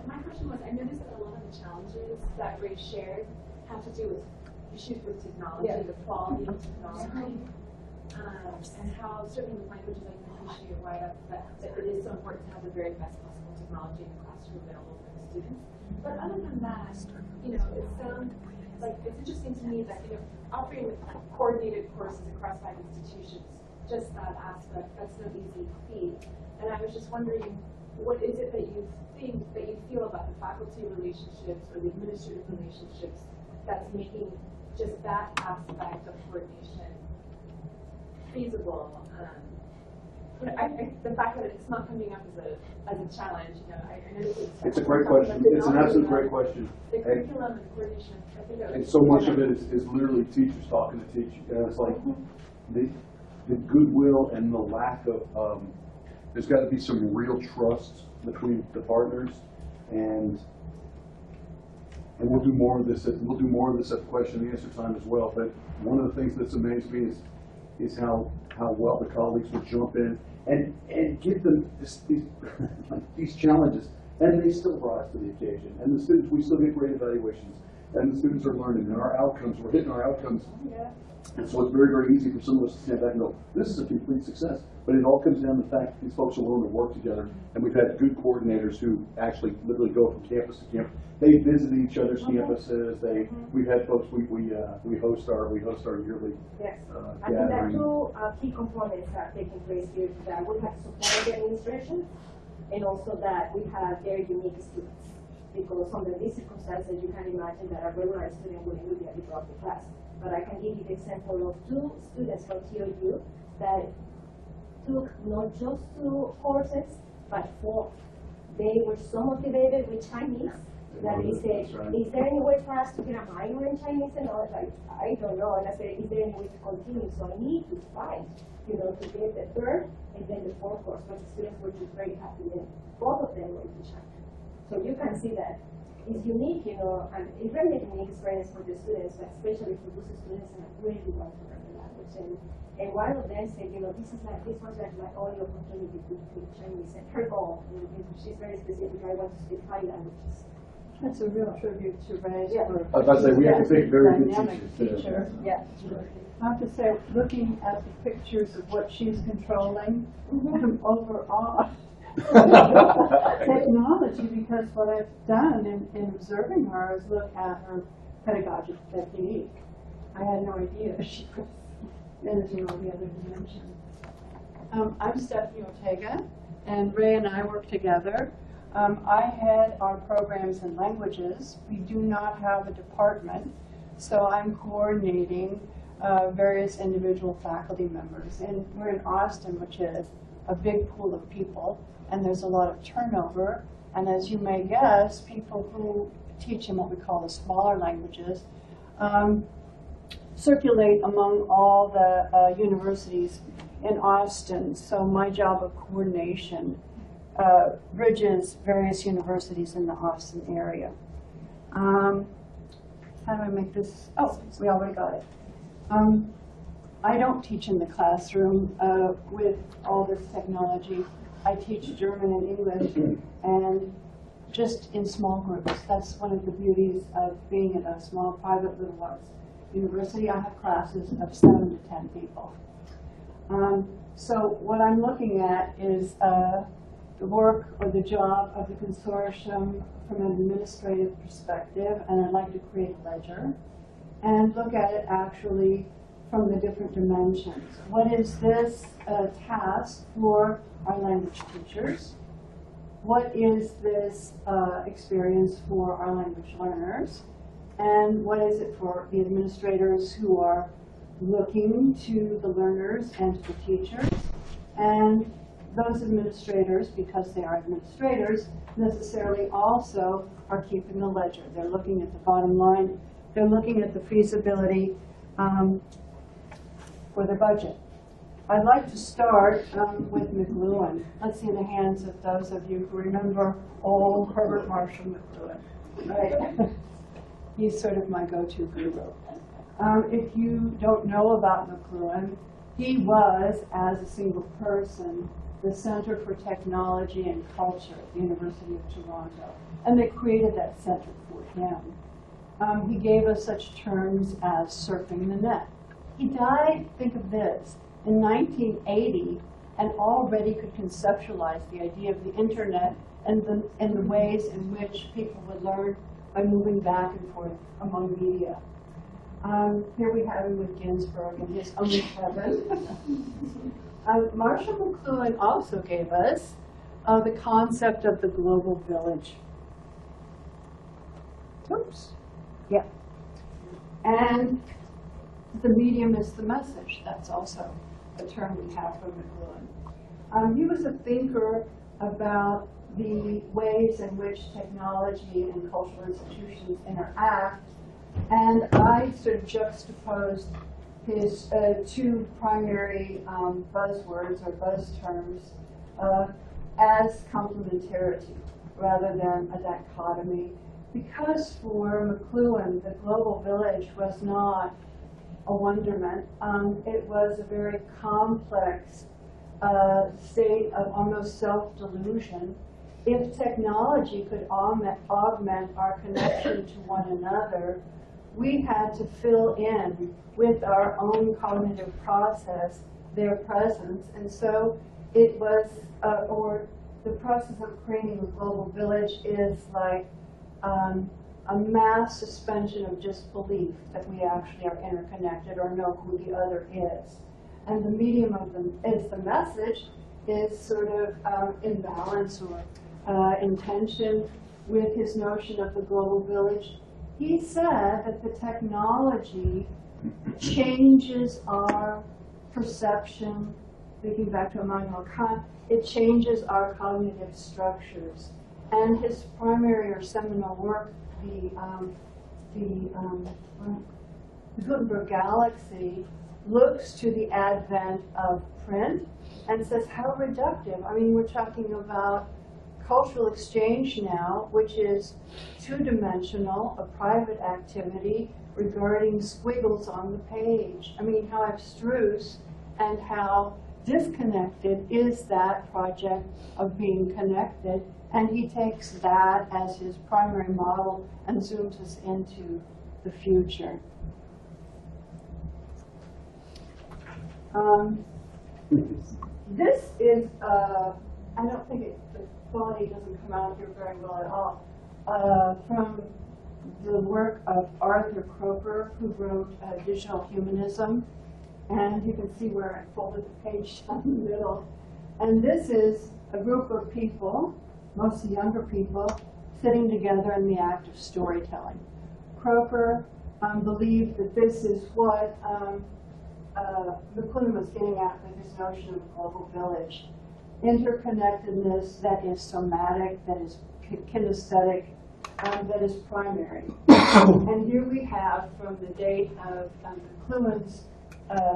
My question was, I noticed that a lot of the challenges that Ray shared have to do with issues with technology, the quality of technology, and how certainly with languages I can appreciate right up that it is so important to have the very best possible technology in the classroom available for the students. But other than that, you know, it sounds like it's interesting to me that, you know, offering with coordinated courses across 5 institutions, just that aspect, that's no easy feat. And I was just wondering, what is it that you think, that you feel about the faculty relationships or the administrative relationships that's making just that aspect of coordination feasible? The fact that it's not coming up as a challenge, you know, I know it's a great question. It's an absolute great question. The curriculum and coordination. And so much of it is literally teachers talking to teachers. It's like the goodwill and the lack of, there's got to be some real trust between the partners, and we'll do more of this. We'll do more of this at the question and answer time as well. But one of the things that's amazed me is how well the colleagues will jump in and give them these challenges, and they still rise to the occasion. And the students, we still get great evaluations, and the students are learning, and we're hitting our outcomes. Yeah. And so it's very, very easy for some of us to stand back and go, this is a complete success. But it all comes down to the fact that these folks are willing to work together. And we've had good coordinators who actually literally go from campus to campus. They visit each other's campuses. We've had folks, we host our yearly gathering. I think that two key components are taking place here, that we have supported the administration, and also that we have very unique students. Because under these circumstances, you can imagine that a regular student would be a bit off the class. But I can give you the example of 2 students from TOU that took not just 2 courses, but 4. They were so motivated with Chinese that they said, is there any way for us to get a minor in Chinese? And I was like, I don't know. And I said, is there any way to continue? So I need to fight, you know, to get the 3rd and then the 4th course. But the students were just very happy, and both of them went to China. So you can see that. It's unique, you know, and it's really an experience for the students, but especially for those students that really want to learn the language. And one of them said, you know, this was like my only opportunity to speak Chinese. And her goal, she's very specific, I want to speak 5 languages. That's a real tribute to Raj. Yeah. I was about to say, we have to pick very good teachers. Yeah. Right. I have to say, looking at the pictures of what she's controlling, I'm overawed. Technology, because what I've done in observing her is look at her pedagogic technique. I had no idea she was managing all the other dimensions. I'm Stephanie Ortega, and Ray and I work together. I head our programs in languages. We do not have a department, so I'm coordinating various individual faculty members. And we're in Austin, which is a big pool of people. And there's a lot of turnover, and as you may guess, people who teach in what we call the smaller languages circulate among all the universities in Austin. So my job of coordination bridges various universities in the Austin area. How do I make this? Oh, we already got it. I don't teach in the classroom with all this technology. I teach German and English, and just in small groups. That's one of the beauties of being at a small private liberal arts university. I have classes of 7 to 10 people. So what I'm looking at is the work or the job of the consortium from an administrative perspective, and I'd like to create a ledger and look at it actually from the different dimensions. What is this task for our language teachers? What is this experience for our language learners? And what is it for the administrators who are looking to the learners and to the teachers? And those administrators, because they are administrators, necessarily also are keeping the ledger. They're looking at the bottom line. They're looking at the feasibility for their budget. I'd like to start with McLuhan. Let's see the hands of those of you who remember old Herbert Marshall McLuhan. Right? He's sort of my go-to guru. If you don't know about McLuhan, he was, as a single person, the Center for Technology and Culture at the University of Toronto. And they created that center for him. He gave us such terms as surfing the net. He died, think of this, in 1980, and already could conceptualize the idea of the internet and the ways in which people would learn by moving back and forth among media. Here we have him with Ginsberg and his Only Heaven. Marshall McLuhan also gave us the concept of the global village. Oops. Yeah. And the medium is the message. That's also a term we have from McLuhan. He was a thinker about the ways in which technology and cultural institutions interact. And I sort of juxtaposed his two primary buzzwords or buzz terms as complementarity rather than a dichotomy. Because for McLuhan, the global village was not a wonderment. It was a very complex state of almost self-delusion. If technology could augment our connection to one another, we had to fill in with our own cognitive process their presence. And so it was, or the process of creating a global village is like a mass suspension of disbelief that we actually are interconnected or know who the other is. And the medium of them is the message is sort of in balance or in tension with his notion of the global village. He said that the technology changes our perception, thinking back to Immanuel Kant, it changes our cognitive structures. And his primary or seminal work, the Gutenberg Galaxy, looks to the advent of print and says, how reductive. I mean, we're talking about cultural exchange now, which is two-dimensional, a private activity regarding squiggles on the page. I mean, how abstruse and how disconnected is that project of being connected? And he takes that as his primary model and zooms us into the future. This is, I don't think the quality doesn't come out here very well at all, from the work of Arthur Kroker, who wrote Digital Humanism. And you can see where I folded the page down the middle. And this is a group of people, mostly younger people, sitting together in the act of storytelling. Kroker believed that this is what McLuhan was getting at with his notion of global village. Interconnectedness that is somatic, that is kinesthetic, that is primary. And here we have, from the date of McLuhan's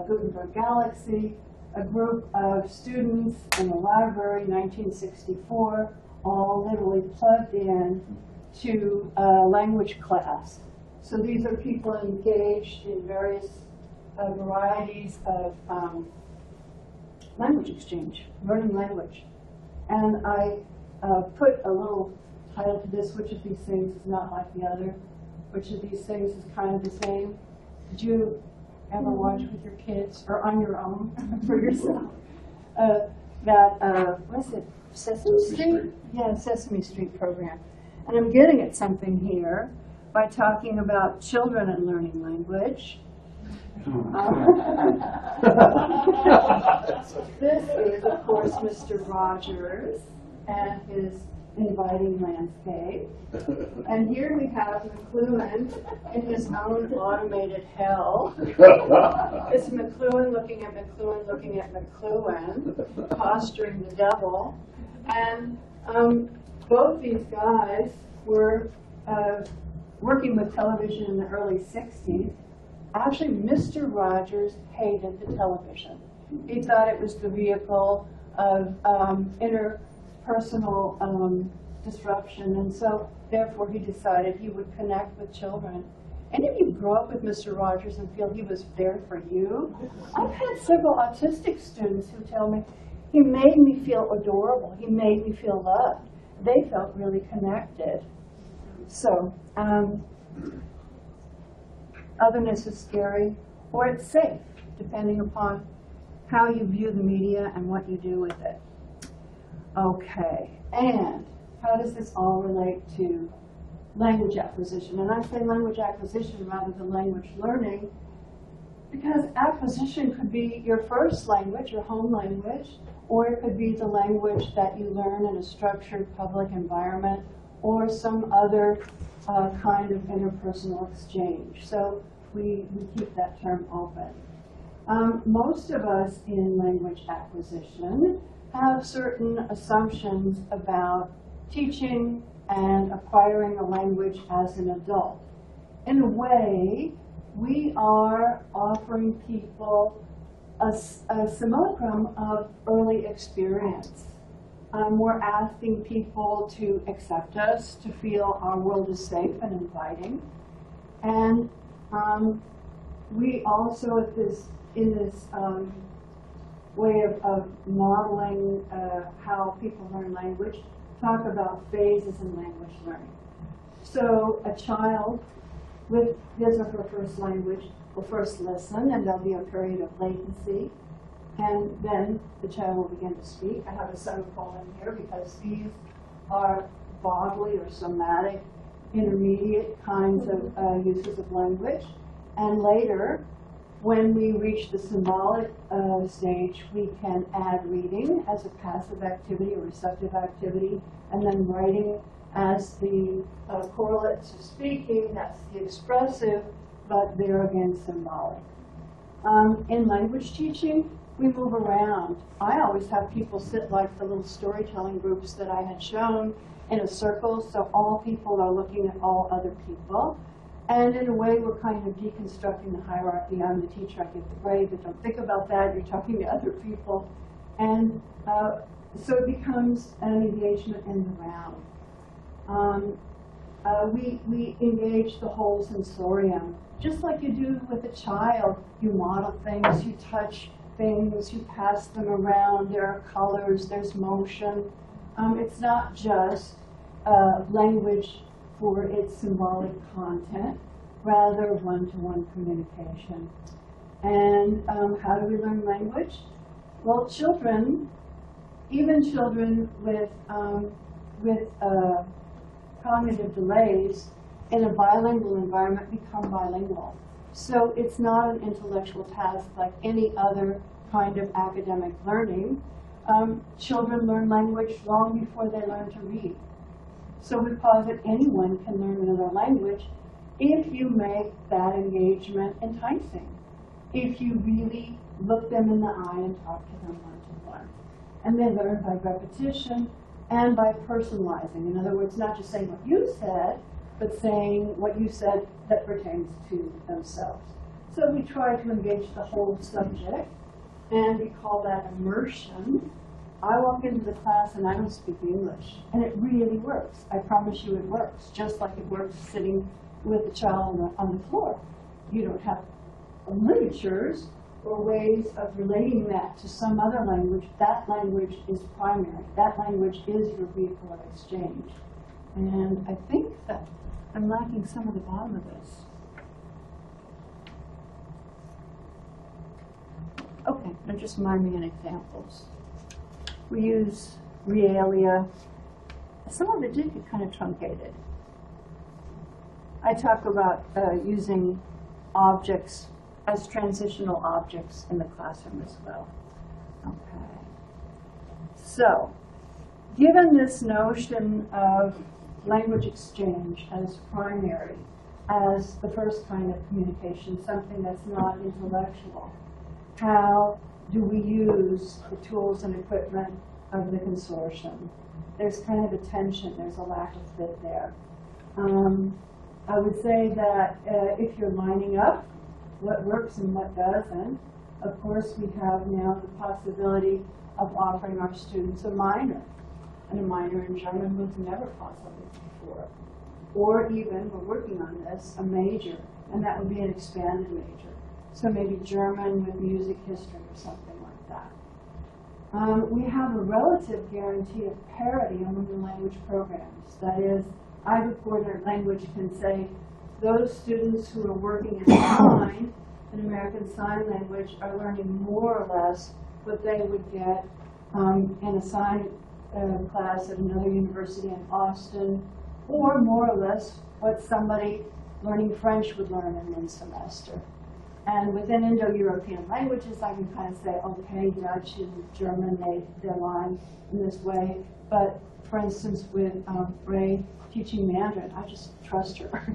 Gutenberg Galaxy, a group of students in the library, 1964, all literally plugged in to language class. So these are people engaged in various varieties of language exchange, learning language. And I put a little title to this, which of these things is not like the other, which of these things is kind of the same. Did you ever watch with your kids, or on your own, for yourself, that, what is it, Sesame Street? Yeah, Sesame Street program. And I'm getting at something here by talking about children and learning language. This is, of course, Mr. Rogers and his inviting landscape. And here we have McLuhan in his own automated hell. It's McLuhan looking at McLuhan looking at McLuhan, posturing the devil. And both these guys were working with television in the early 60s. Actually, Mr. Rogers hated the television. He thought it was the vehicle of interpersonal disruption, and so therefore he decided he would connect with children. And if you grow up with Mr. Rogers and feel he was there for you, I've had several autistic students who tell me, he made me feel adorable, he made me feel loved. They felt really connected. So, otherness is scary, or it's safe, depending upon how you view the media and what you do with it. Okay, and how does this all relate to language acquisition? And I say language acquisition rather than language learning, because acquisition could be your first language, your home language, or it could be the language that you learn in a structured public environment, or some other kind of interpersonal exchange. So we keep that term open. Most of us in language acquisition have certain assumptions about teaching and acquiring a language as an adult. In a way, we are offering people a simulacrum of early experience. We're asking people to accept us, to feel our world is safe and inviting. And we also, at this, in this way of modeling how people learn language, talk about phases in language learning. So a child with his or her first language will first listen, and there'll be a period of latency. And then the child will begin to speak. I have a semicolon here because these are bodily or somatic intermediate kinds of uses of language. And later, when we reach the symbolic stage, we can add reading as a passive activity or receptive activity, and then writing as the correlate to speaking. That's the expressive, but there again symbolic. In language teaching, we move around. I always have people sit like the little storytelling groups that I had shown in a circle, so all people are looking at all other people. And in a way, we're kind of deconstructing the hierarchy. I'm the teacher, I give the grade, but don't think about that. You're talking to other people. And so it becomes an engagement in the round. We engage the whole sensorium. Just like you do with a child, you model things, you touch things, you pass them around, there are colors, there's motion. It's not just language for its symbolic content, rather one-to-one communication. And how do we learn language? Well, children, even children with cognitive delays in a bilingual environment become bilingual. So it's not an intellectual task like any other kind of academic learning. Children learn language long before they learn to read. So we posit anyone can learn another language if you make that engagement enticing, if you really look them in the eye and talk to them one-to-one. And they learn by repetition and by personalizing. In other words, not just saying what you said, but saying what you said that pertains to themselves. So we try to engage the whole subject, and we call that immersion. I walk into the class and I don't speak English, and it really works. I promise you it works, just like it works sitting with a child on the floor. You don't have literatures, or ways of relating that to some other language, that language is primary. That language is your vehicle of exchange. And I think that I'm lacking some at the bottom of this. Okay, now just miming in examples. We use realia. Some of it did get kind of truncated. I talk about using objects as transitional objects in the classroom as well. Okay. So, given this notion of language exchange as primary, as the first kind of communication, something that's not intellectual, how do we use the tools and equipment of the consortium? There's kind of a tension. There's a lack of fit there. I would say that if you're lining up what works and what doesn't, of course we have now the possibility of offering our students a minor, and a minor in German was never possible before. Or even, we're working on this, a major, and that would be an expanded major. So maybe German with music history or something like that. We have a relative guarantee of parity among the language programs. That is, I before their language can say, those students who are working in sign, in American Sign Language, are learning more or less what they would get in a sign class at another university in Austin, or more or less what somebody learning French would learn in one semester. And within Indo-European languages, I can kind of say, okay, Dutch and German, they're lying in this way. But for instance, with Ray teaching Mandarin, I just trust her.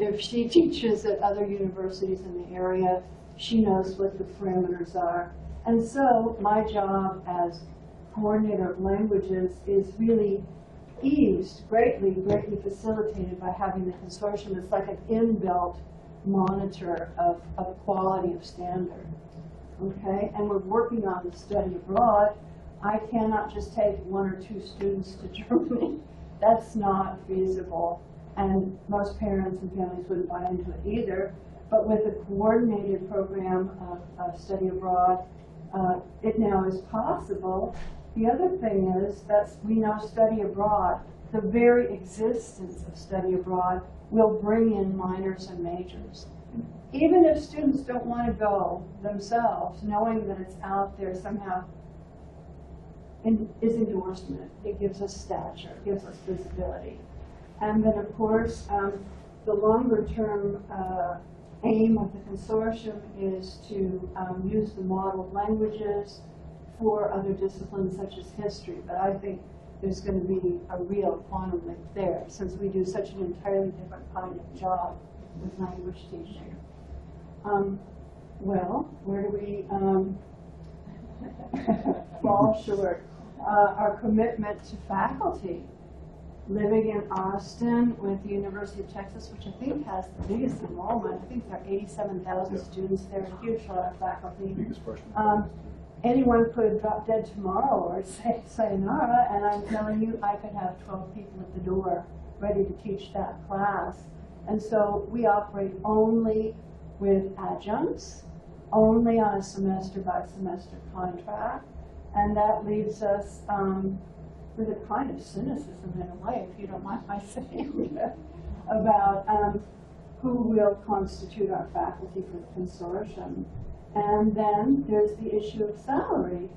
If she teaches at other universities in the area, she knows what the parameters are. And so my job as coordinator of languages is really eased, greatly facilitated by having the consortium. It's like an inbuilt monitor of quality of standard. Okay, and we're working on the study abroad. I cannot just take one or two students to Germany. That's not feasible, and most parents and families wouldn't buy into it either. But with a coordinated program of study abroad, it now is possible. The other thing is that we now study abroad. The very existence of study abroad will bring in minors and majors. Even if students don't want to go themselves, knowing that it's out there somehow is endorsement. It gives us stature, it gives us visibility. And then, of course, the longer-term aim of the consortium is to use the model languages for other disciplines such as history. But I think there's going to be a real quantum leap there, since we do such an entirely different kind of job with language teaching. Well, where do we fall short? Our commitment to faculty. Living in Austin with the University of Texas, which I think has the biggest enrollment. I think there are 87,000 students there, a huge lot of faculty. Biggest freshman. Anyone could drop dead tomorrow or say sayonara, and I'm telling you, I could have 12 people at the door ready to teach that class. And so we operate only with adjuncts, only on a semester-by-semester contract, and that leaves us with a kind of cynicism in a way, if you don't mind my saying that, about who will constitute our faculty for the consortium. And then there's the issue of salary.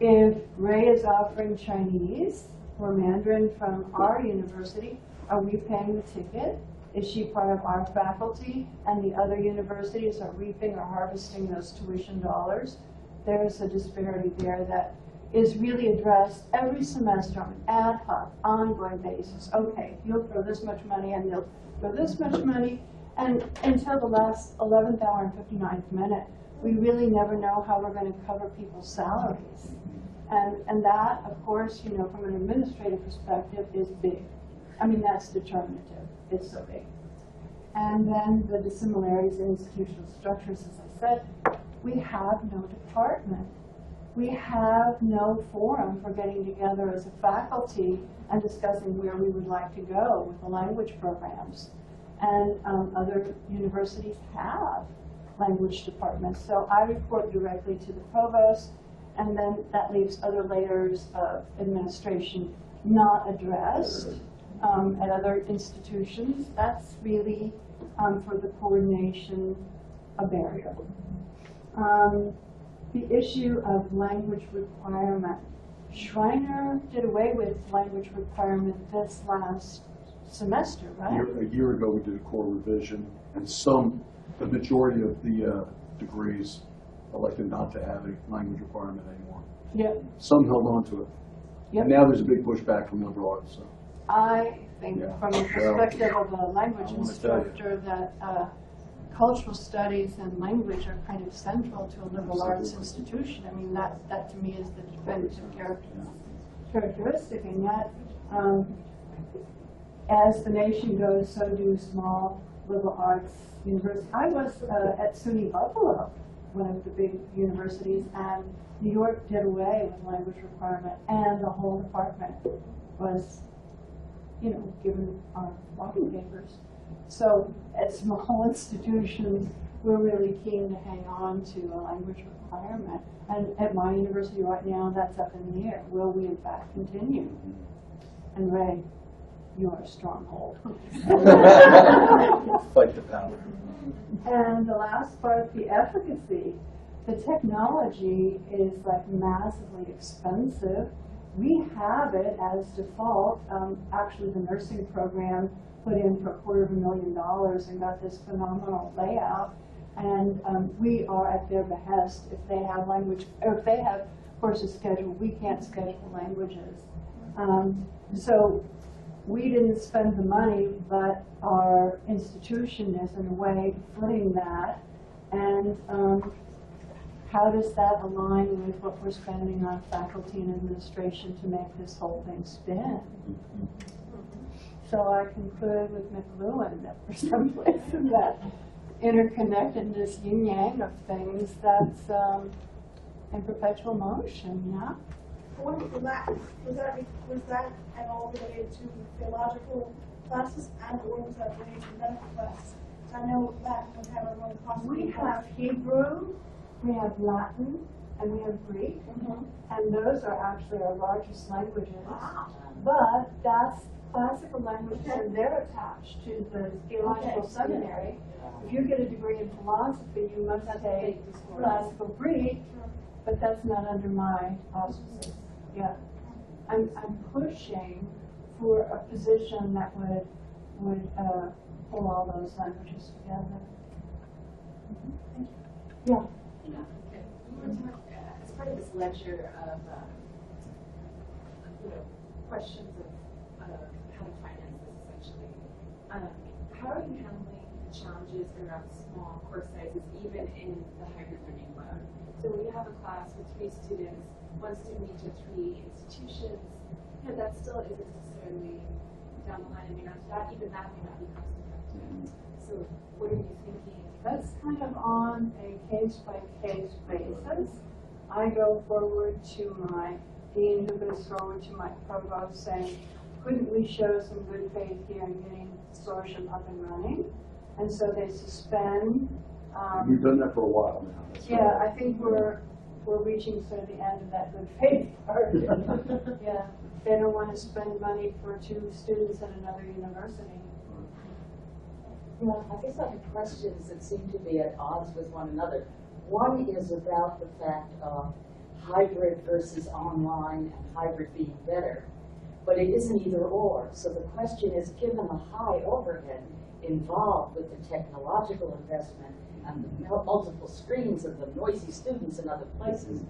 If Ray is offering Chinese or Mandarin from our university, are we paying the ticket? Is she part of our faculty? And the other universities are reaping or harvesting those tuition dollars. There's a disparity there that is really addressed every semester on an ad hoc, ongoing basis. Okay, you'll throw this much money, and you'll throw this much money. And until the last 11th hour and 59th minute, we really never know how we're going to cover people's salaries. And that, of course, you know, from an administrative perspective, is big. I mean, that's determinative. It's so big. And then the dissimilarities in institutional structures, as I said, we have no department. We have no forum for getting together as a faculty and discussing where we would like to go with the language programs. And other universities have language department. So I report directly to the provost, and then that leaves other layers of administration not addressed at other institutions. That's really, for the coordination, a barrier. The issue of language requirement. Schreiner did away with language requirement this last semester, right? A year ago we did a core revision, and the majority of the degrees elected not to have a language requirement anymore. Yep. Some held on to it. Yep. And now there's a big pushback from abroad. So I think, yeah, from the perspective of a language instructor, that cultural studies and language are kind of central to a liberal arts institution. I mean, that to me is the definitive characteristic, and yet as the nation goes, so do small liberal arts universities. I was at SUNY Buffalo, one of the big universities, and New York did away with language requirement, and the whole department was, you know, given our walking papers. So at small institutions, we're really keen to hang on to a language requirement. And at my university right now, that's up in the air. Will we in fact continue? And Ray, you are a stronghold. Fight the power. And the last part, the efficacy. The technology is like massively expensive. We have it as default. Actually, the nursing program put in for $250,000 and got this phenomenal layout. And we are at their behest. If they have language, or if they have courses scheduled, we can't schedule languages. So we didn't spend the money, but our institution is in a way footing that. And how does that align with what we're spending on faculty and administration to make this whole thing spin? So I conclude with McLuhan that for some reason that interconnectedness, yin-yang of things, that's in perpetual motion, yeah? Was that at all related to theological classes, and or was that related to medical classes? I know Latin would have one of the possibilities. We have Hebrew, we have Latin, and we have Greek, and those are actually our largest languages. Wow. But that's classical languages, and they're attached to the theological seminary. Yeah. If you get a degree in philosophy, you must take classical Greek, but that's not under my auspices. Yeah, I'm pushing for a position that would pull all those languages together. Yeah. You know, as part of this lecture of you know, questions of how to finance this, essentially, how are you handling the challenges around small course sizes, even in the hybrid learning mode? So when you have a class with 3 students, 1 student each of 3 institutions, you know, that still isn't necessarily down the line. I mean, even that may not be cost effective. So what are you thinking? That's kind of on a case-by-case basis. I go forward to my dean, who goes forward to my provost, saying, couldn't we show some good faith here in getting the consortium up and running? And so they suspend. We've done that for a while now. Yeah, I think we're reaching sort of the end of that good faith part. Yeah, they don't want to spend money for 2 students at another university. Well, I guess I have questions that seem to be at odds with one another. One is about the fact of hybrid versus online, and hybrid being better. But it isn't either or. So the question is, given the high overhead involved with the technological investment and the multiple screens of the noisy students in other places,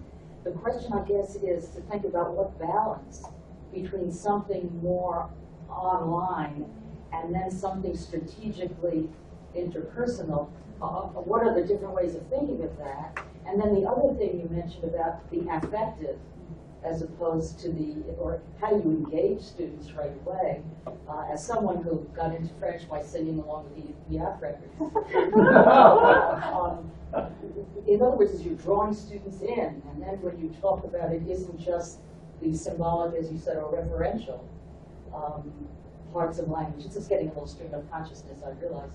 the question, I guess, is to think about what balance between something more online and then something strategically interpersonal. What are the different ways of thinking of that? And then the other thing you mentioned about the affective, as opposed to or how you engage students right away. As someone who got into French by singing along with the Yap records. In other words, as you're drawing students in, and then when you talk about it isn't just the symbolic, as you said, or referential parts of language. It's just getting a little stream of consciousness, I realize.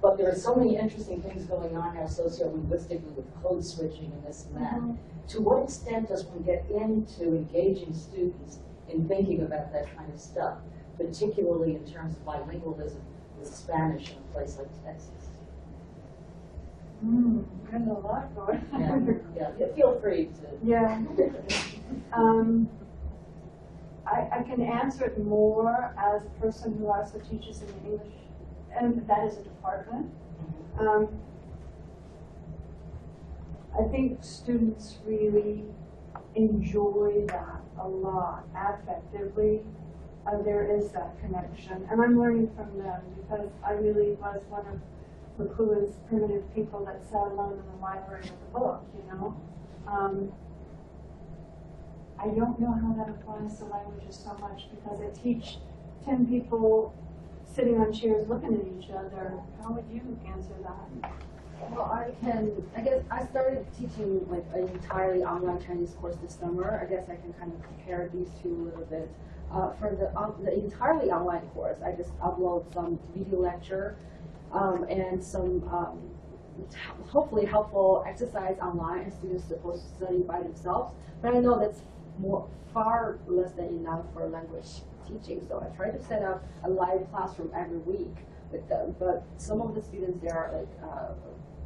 But there are so many interesting things going on now sociolinguistically with code switching and this and that. Mm-hmm. To what extent does one get into engaging students in thinking about that kind of stuff, particularly in terms of bilingualism with Spanish in a place like Texas? Kind of a lot more. Yeah, feel free to. Yeah. I can answer it more as a person who also teaches in English, and that is a department. I think students really enjoy that a lot affectively. There is that connection, and I'm learning from them because I really was one of McLuhan's primitive people that sat alone in the library with a book, you know. I don't know how that applies to languages so much because I teach 10 people sitting on chairs looking at each other. How would you answer that? Well, I guess I started teaching like an entirely online Chinese course this summer. I guess I can kind of compare these two a little bit. For the entirely online course, I just upload some video lecture and some hopefully helpful exercise online, and students are supposed to study by themselves. But I know that's far less than enough for language teaching, so I try to set up a live classroom every week with them. But some of the students, they are like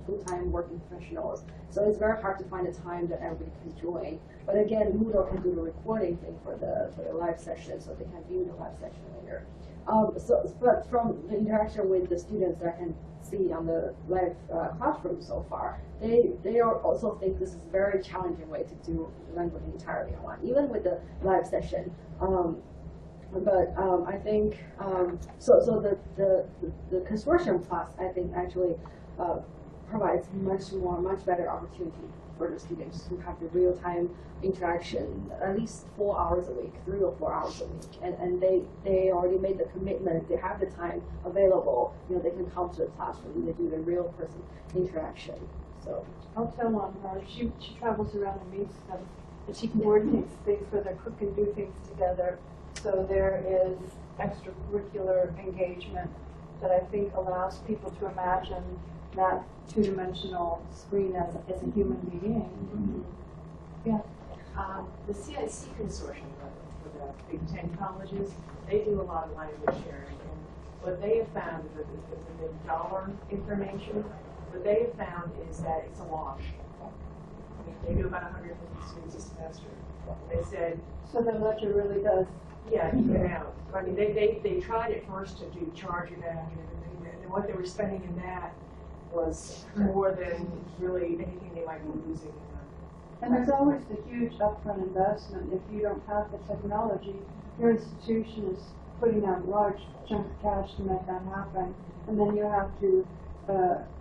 full-time working professionals, so it's very hard to find a time that everybody can join. But again, Moodle can do the recording thing for the live session, so they can view the live session later. But from the interaction with the students that I can see on the live classroom so far, they also think this is a very challenging way to do language entirely online, even with the live session. I think the consortium class, I think, actually provides much better opportunity for the students who have the real-time interaction at least 4 hours a week, 3 or 4 hours a week. And they already made the commitment, they have the time available, you know, they can come to the classroom and they do the real person interaction. So I'll tell on her. She travels around and meets them, but she coordinates things where they cook and do things together. So there is extracurricular engagement that I think allows people to imagine that two-dimensional screen as a human being. Mm-hmm. Yeah. The CIC consortium for the Big Ten colleges, they do a lot of language sharing. And what they have found with the dollar information, what they have found is that it's a wash. I mean, they do about 150 students a semester. They said. So the lecture really does. Yeah, you know. I mean, they tried at first to do charge evaluation, and what they were spending in that was more than really anything they might be losing. And there's always the huge upfront investment. If you don't have the technology, your institution is putting out large chunks of cash to make that happen, and then you have to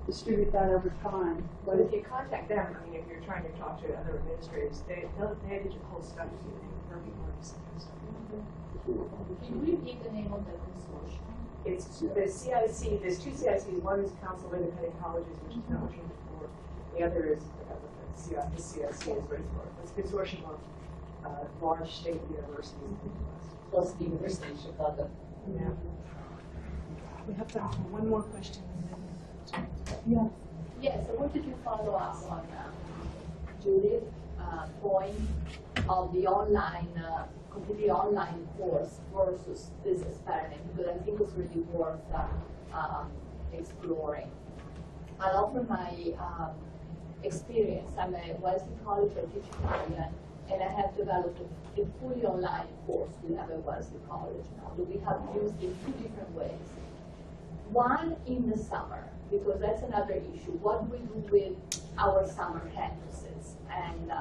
distribute that over time. But if you contact them, I mean, if you're trying to talk to other administrators, they did a whole study for people who are supposed to. Can you repeat the name of the consortium? It's the CIC, there's two CICs, one is Council of Independent Colleges, which is not what you're looking for. The other is the CIC is what it's for. It's a consortium of large state universities in the U.S. Plus the University of Chicago. Yeah. We have time for one more question. Yeah. Yeah, so what did you follow up on, Judith, point of the online completely online course versus this experiment, because I think it's really worth exploring. A lot of my experience, I'm a Wellesley College, I teach Italian, and I have developed a fully online course we have at Wellesley College now that we have used in two different ways. One in the summer, because that's another issue, what we do with our summer campuses. And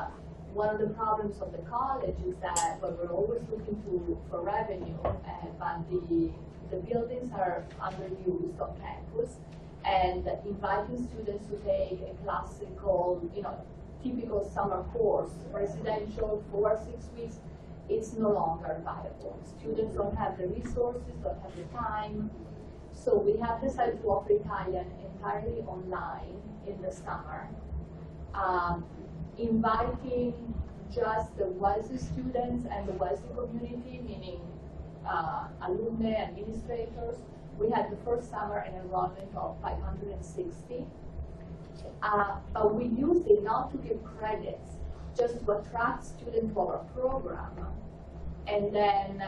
one of the problems of the college is that we're always looking for revenue, but the buildings are underused on campus, and inviting students to take a classical, you know, typical summer course, residential, 4 or 6 weeks, it's no longer viable. Students don't have the resources, don't have the time, so we have decided to offer Italian entirely online in the summer. Inviting just the Wellesley students and the Wellesley community, meaning alumni, administrators, We had the first summer an enrollment of 560, but we used it not to give credits, just to attract students to our program, and then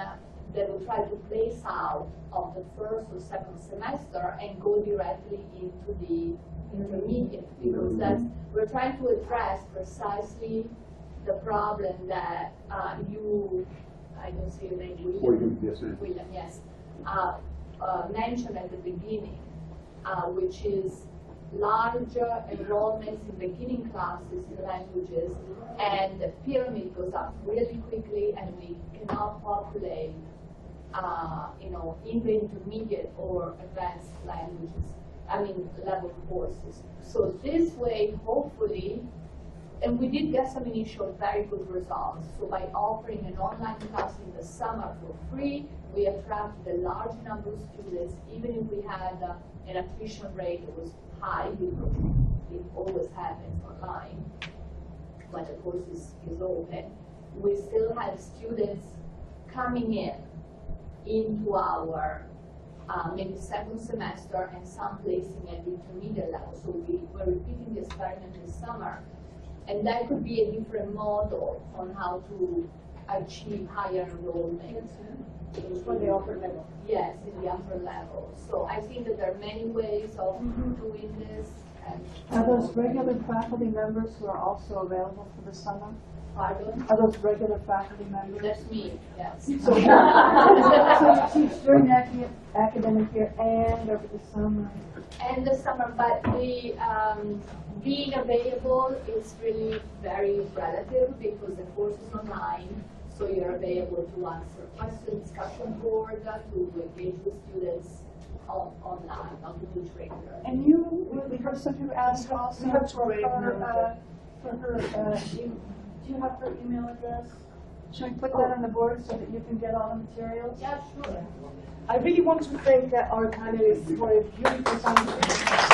they will try to place out of the first or second semester and go directly into the intermediate, because that's, we're trying to address precisely the problem that I don't see your name, William. Yes, William, yes. Mentioned at the beginning, which is larger enrollments in beginning classes in languages, and the pyramid goes up really quickly, and we cannot populate, in the intermediate or advanced languages, level courses. So this way, hopefully, and we did get some initial very good results. So by offering an online class in the summer for free, we attracted a large number of students, even if we had an attrition rate that was high, because it always happens online, but the course is open. We still had students coming into our maybe second semester and some placing at the intermediate level. So we were repeating the experiment this summer. And that could be a different model on how to achieve higher enrollment. For the upper level. Yes, in the upper level. So I think that there are many ways of doing this. Are those regular faculty members who are also available for the summer? Pardon? Are those regular faculty members? That's me, yes. So you teach during the academic year and over the summer? And the summer, but the being available is really very relative, because the course is online. So you're available to answer questions, discussion board, to engage with students online, not to do training. And you were the person who asked also do you have her email address? Should I put that on the board so that you can get all the materials? Yeah, sure. I really want to thank our panelists for a beautiful summer.